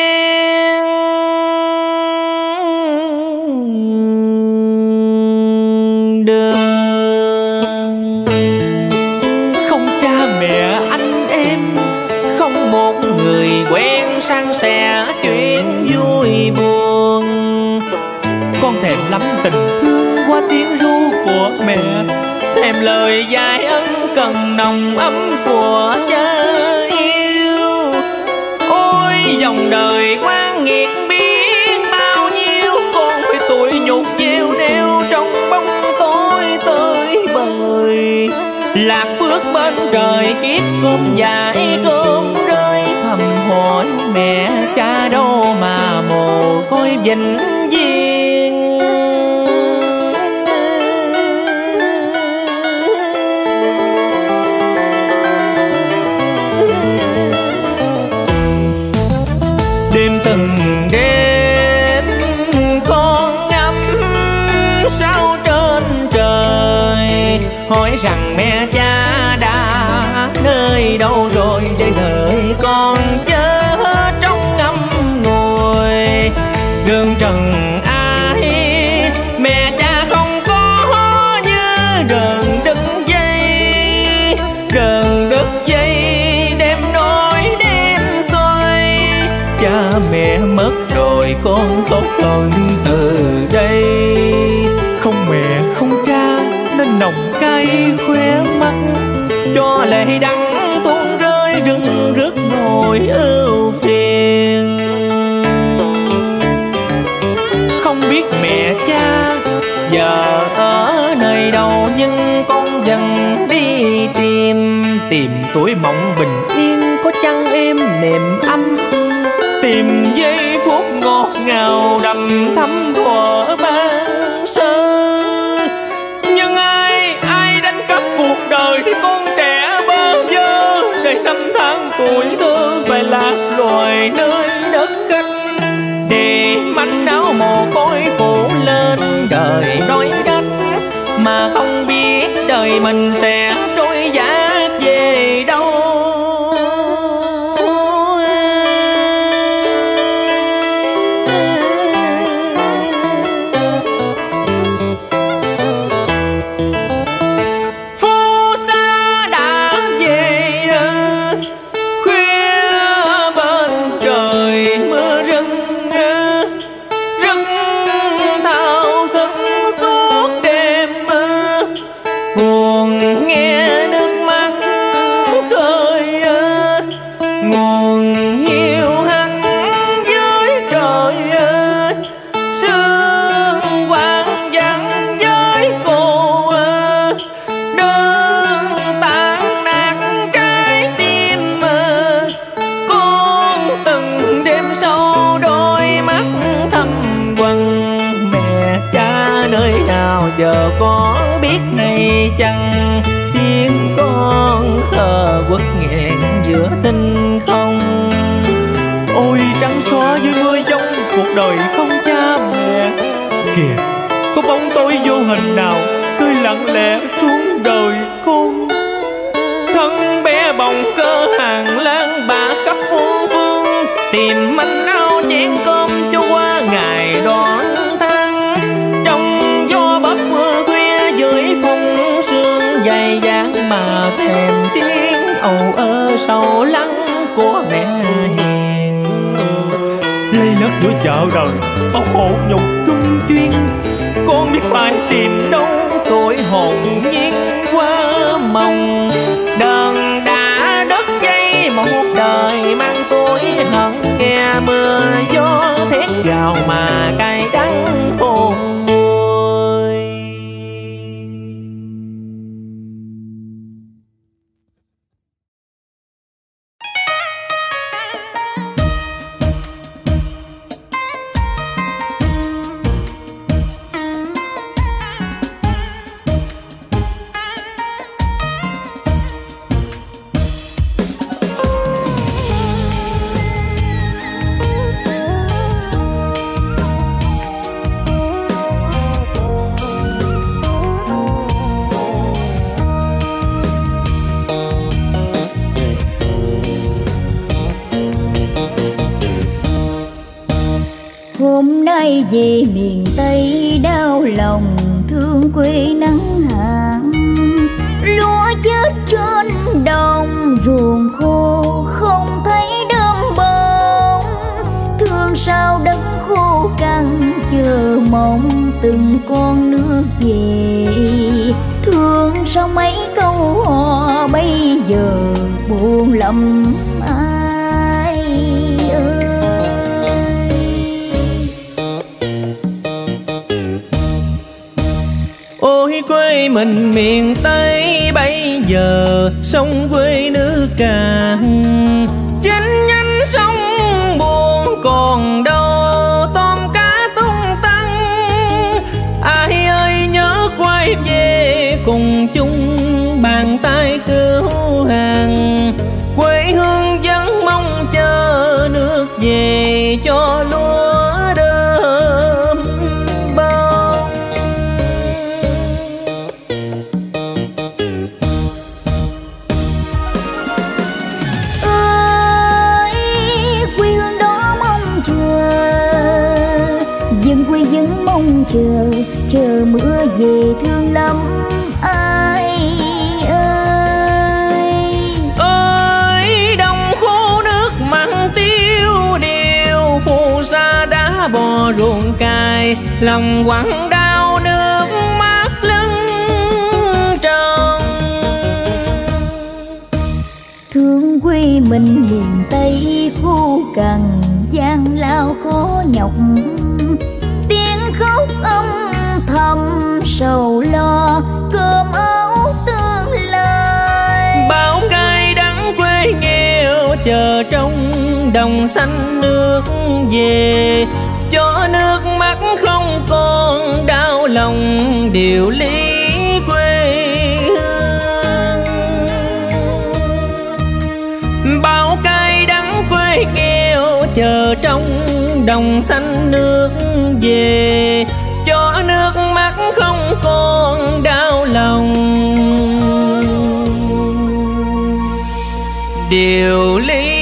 Sang sẻ chuyện vui buồn, con thèm lắm tình thương qua tiếng ru của mẹ, thèm lời dài ân cần nồng ấm của cha yêu. Ôi dòng đời quan nghiệt biết bao nhiêu, con phải tủi nhục gieo neo trong bóng tối. lạc bước bên trời kiếp cơm dại cơm rơi, thầm hỏi mẹ cha đâu mà mồ côi vĩnh viên. Đêm từng đêm con ngắm sao trên trời, hỏi rằng mẹ cha đã nơi đâu rồi để đợi con chớ trong ngâm ngùi đường trần ai. Mẹ cha không có như đường đứt dây, đường đứt dây đêm nói đêm xuôi. Cha mẹ mất rồi con tốt hơn từ đây, không mẹ không cha nên nồng cay khóe mắt, cho lệ đắng tuôn rơi rừng rớt nỗi ưu phiền. Không biết mẹ cha giờ ở nơi đâu, nhưng con dần đi tìm, tìm tuổi mộng bình yên có chăng êm mềm ấm, tìm giây phút ngọt ngào đầm thắm thuở ban sơ. Nhưng ai ai đánh cắp cuộc đời thì con trẻ bơ vơ, để năm tháng tuổi thơ phải lạc loài nơi đất khách, để manh áo mồ côi phủ lên đời đói khát, mà không biết đời mình sẽ trôi dạt về đâu. Giờ con biết này chăng, tiếng con khờ quất nghẹn giữa tinh không. Ôi trắng xóa dưới mưa giông cuộc đời không cha mẹ, kìa có bóng tối vô hình nào tôi lặng lẽ xuống đời con. Thân bé bồng cơ hàng lang bạc khắp phố vương, tìm manh áo chén cơm cho qua ngày đó. Dày dáng mà thèm tiếng ầu ơ sầu lắng của mẹ hiền, lây lất giữa chợ đời bao khổ nhục cưng chuyên. Con biết phải tìm đâu tuổi hồn nhiên quá mong, đơn đã đất dây một đời mang tuổi hận, nghe mưa gió thét gào mà cay đắng khôn. Về miền Tây đau lòng thương quê nắng hạn, lúa chết trên đồng ruộng khô không thấy đơm bông, thương sao đất khô cằn chờ mong từng con nước về, thương sao mấy câu hò bây giờ buồn lắm. Ôi nỗi quê mình miền Tây bây giờ sông quê nước cạn. Chính nhánh sông buồn còn đâu, tôm cá tung tăng. Ai ơi nhớ quay về cùng chung bàn tay cứu hàng. Quê hương vẫn mong chờ nước về cho lúa đơm bông. Ơi quê hương đó mong chờ, dân quê vẫn mong chờ, chờ mưa về thương lắm ai. Bò ruộng cài lòng quặn đau, nước mắt lưng tròn. Thương quê mình miền Tây khô cằn, gian lao khó nhọc, tiếng khóc âm thầm sầu lo cơm áo tương lai. Bao cay đắng quê nghèo chờ trong đồng xanh nước về, cho nước mắt không còn đau lòng điều lý quê hương. Bao cay đắng quê nghèo chờ trong đồng xanh nước về, cho nước mắt không còn đau lòng điều lý.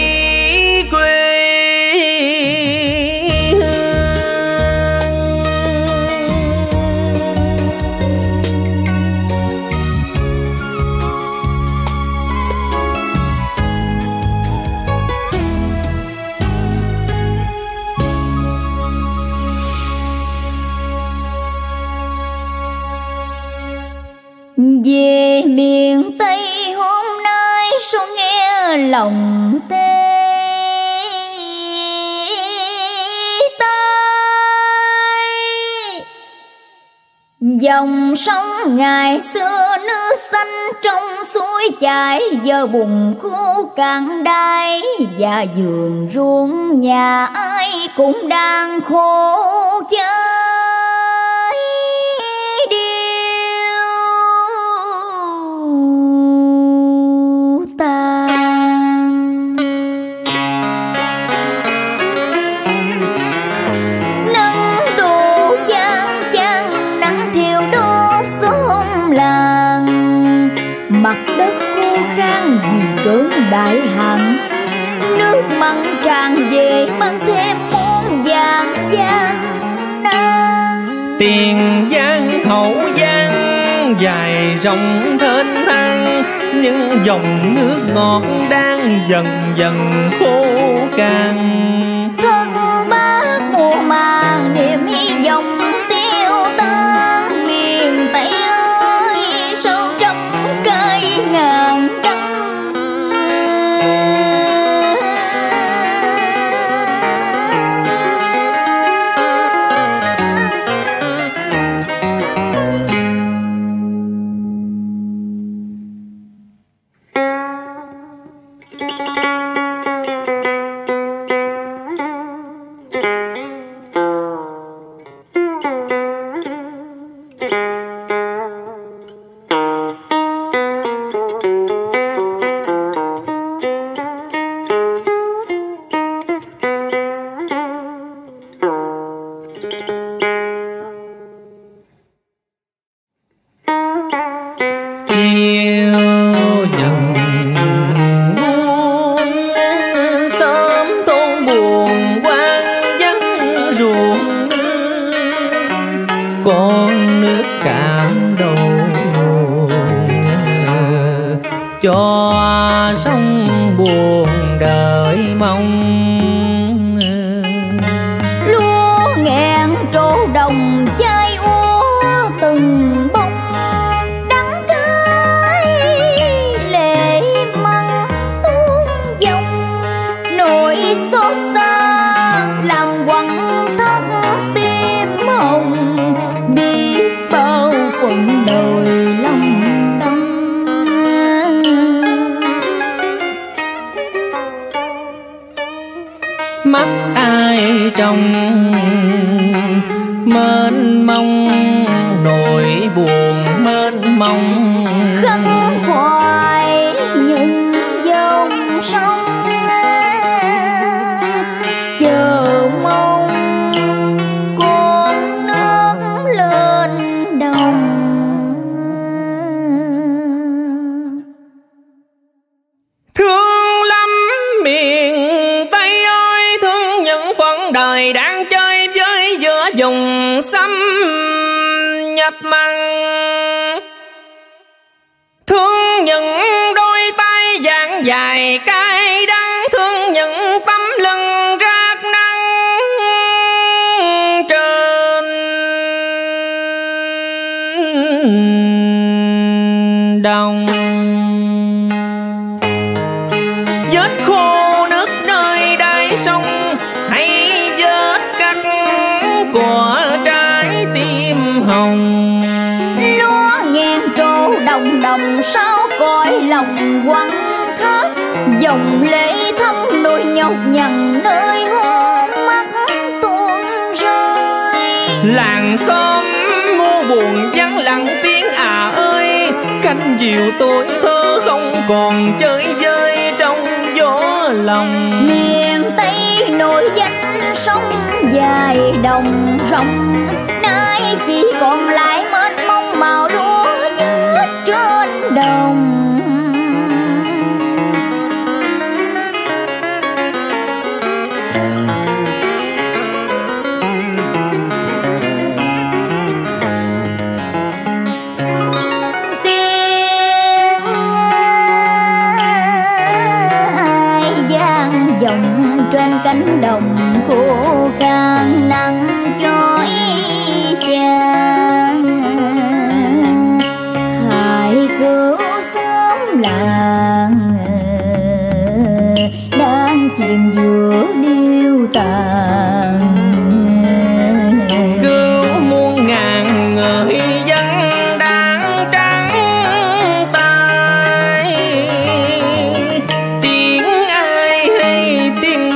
Về miền Tây hôm nay sao nghe lòng tê tái. Dòng sông ngày xưa nước xanh trong suối chảy, giờ bùn khô cạn đáy và vườn ruộng nhà ai cũng đang khô chết. Mặt đất khô khan vì cơn đại hạn, nước mặn tràn về mang thêm muôn vàng gian nan. Tiền Giang Hậu Giang dài rộng thênh thang, những dòng nước ngọt đang dần dần khô cạn. Thân bác mùa màng niềm hy vọng tiêu tan, miền Tây ơi sâu trong ngàn trăng. No. nỗi buồn mênh mông khắc khoải những dòng sông chờ mong con nước lên đồng. Thương lắm miền Tây ơi, thương những phận đời đang chơi với giữa vùng xâm nhập mặn, thương những đôi tay dang dài cay đắng, thương những tấm lưng rát nắng trên đồng. Vết khô nước nơi đại sông hay vết cắt của trái tim hồng, lúa ngàn trổ đồng đồng sao cõi lòng quặn thắt, dòng lệ thấm nỗi nhọc nhằn nơi hố mắt tuôn rơi. Làng xóm mua buồn vắng lặng tiếng à ơi, cánh diều tuổi thơ không còn chơi vơi trong gió lòng. Miền Tây nổi danh sông dài đồng rộng, nay chỉ còn lại mênh mông màu lúa chết trên đồng. Trên cánh đồng khô khan nắng chói chang, hãy cứu xóm làng đang chìm giữa điêu tàn. Cứu muôn ngàn người dân đang trắng tay, tiếng ai hay tiếng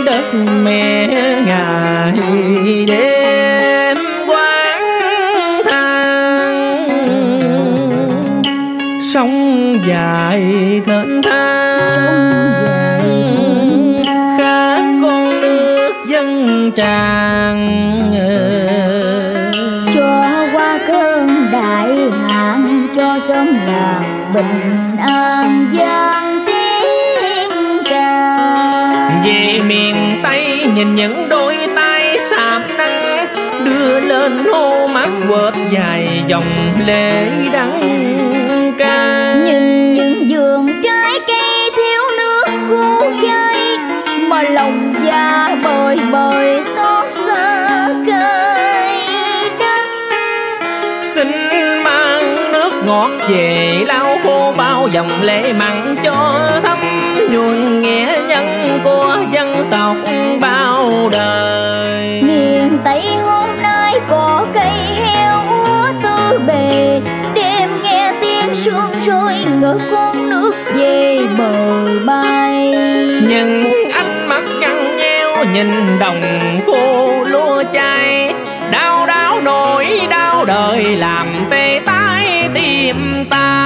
mẹ ngày đêm quán thang. Sông dài thênh thang khát con nước dâng tràn, cho qua cơn đại hạn cho sớm làng bình an giang tiếng ca. Về miền Tây nhìn những đôi tay sạm nắng đưa lên hô mắt quệt dài dòng lệ đắng ca, nhìn những vườn trái cây thiếu nước khô cháy mà lòng già bời bời xót xa cay đắng. Xin mang nước ngọt về lau khô bao dòng lệ mặn cho thấm nhuần nghĩa nhân của dân tộc bao đời. Miền Tây hôm nay có cây heo úa tư bề, đêm nghe tiếng sương rơi ngỡ con nước về bờ bay. Nhưng ánh mắt nhăn nheo nhìn đồng khô lúa cháy, đau đau nỗi đau đời làm tê tái tim ta.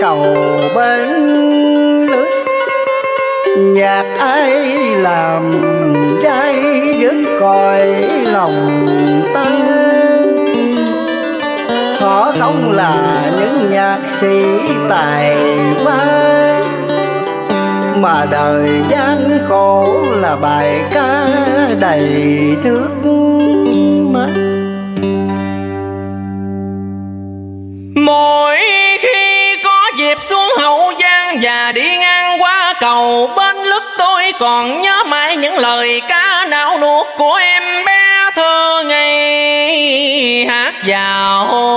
Cầu bến nước nhạc ấy làm cháy vẫn còi lòng ta khó đó không là những nhạc sĩ tài ba, mà đời gian khổ là bài ca đầy nước mắt. Mỗi khi có dịp xuống Hậu Giang và đi ngang qua cầu Bến Lức, tôi còn nhớ mãi những lời ca nao nuột của em bé thơ ngây hát vào ơi.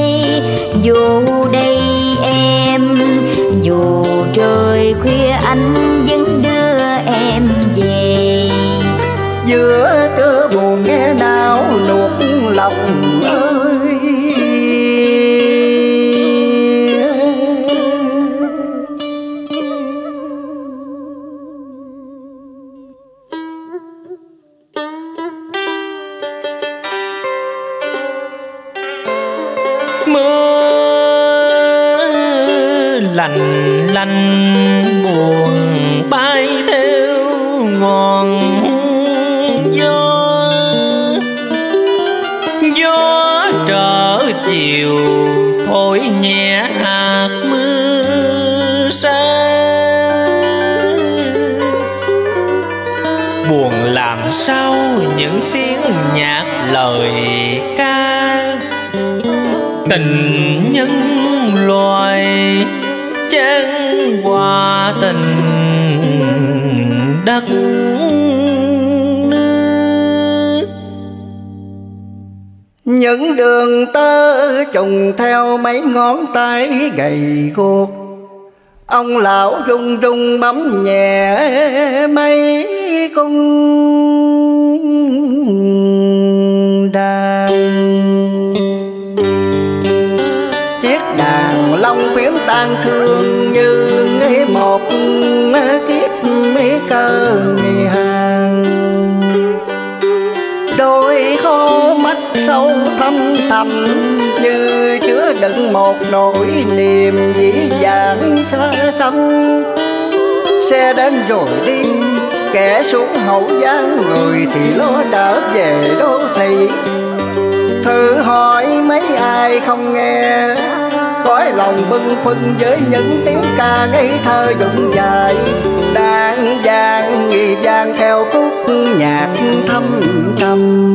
Dù đây em, dù trời khuya anh vẫn đưa em về. Giữa trưa buồn nghe nao nuột lòng ơi. Lành lành buồn bay theo ngọn gió, gió trở chiều thổi nhẹ hạt mưa xa. Buồn làm sao những tiếng nhạc lời ca, tình nhân loài chẳng qua tình đất nước. Những đường tơ trùng theo mấy ngón tay gầy guộc, ông lão rung rung bấm nhẹ mấy cung đàn. Đàn long phiến tan thương như một kiếp mấy cơ mì hàng. Đôi khô mắt sâu thâm thầm như chứa đựng một nỗi niềm dĩ dãn xa xăm. Xe đến rồi đi, kẻ xuống Hậu Giang người thì lo trở về đô thị. Thử hỏi mấy ai không nghe cõi lòng bâng khuâng với những tiếng ca ngây thơ vững dài, đang vang nghi vang theo khúc nhạc thâm trầm.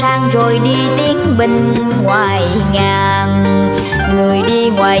sang rồi đi tiếng binh ngoài ngàn. Người đi ngoài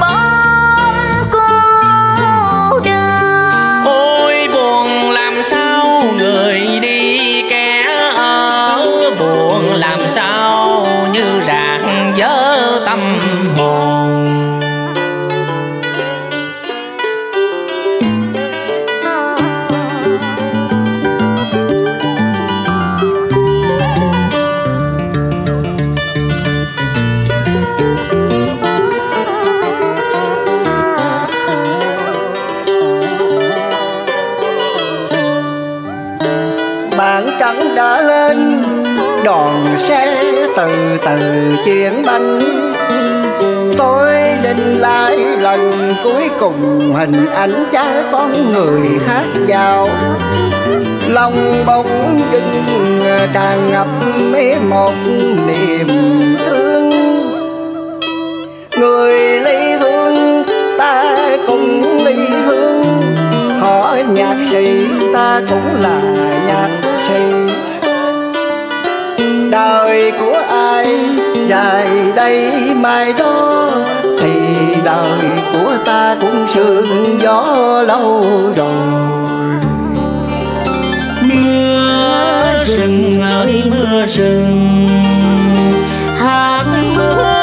bóng cô đơn. Ôi buồn làm sao người đi kẻ ở, buồn làm sao như rạng vỡ tâm hồn. Trắng đã lên đòn sẽ từ từ chuyển bánh. Tôi định lại lần cuối cùng hình ảnh cha con người khác giàu. Lòng bỗng dưng tràn ngập mấy một niềm thương. Người ly hương ta cũng ly hương, họ nhạc sĩ ta cũng là nhạc. Đời của ai dài đây mai đó, thì đời của ta cũng sương gió lâu rồi. Mưa rừng ơi mưa rừng, hát mưa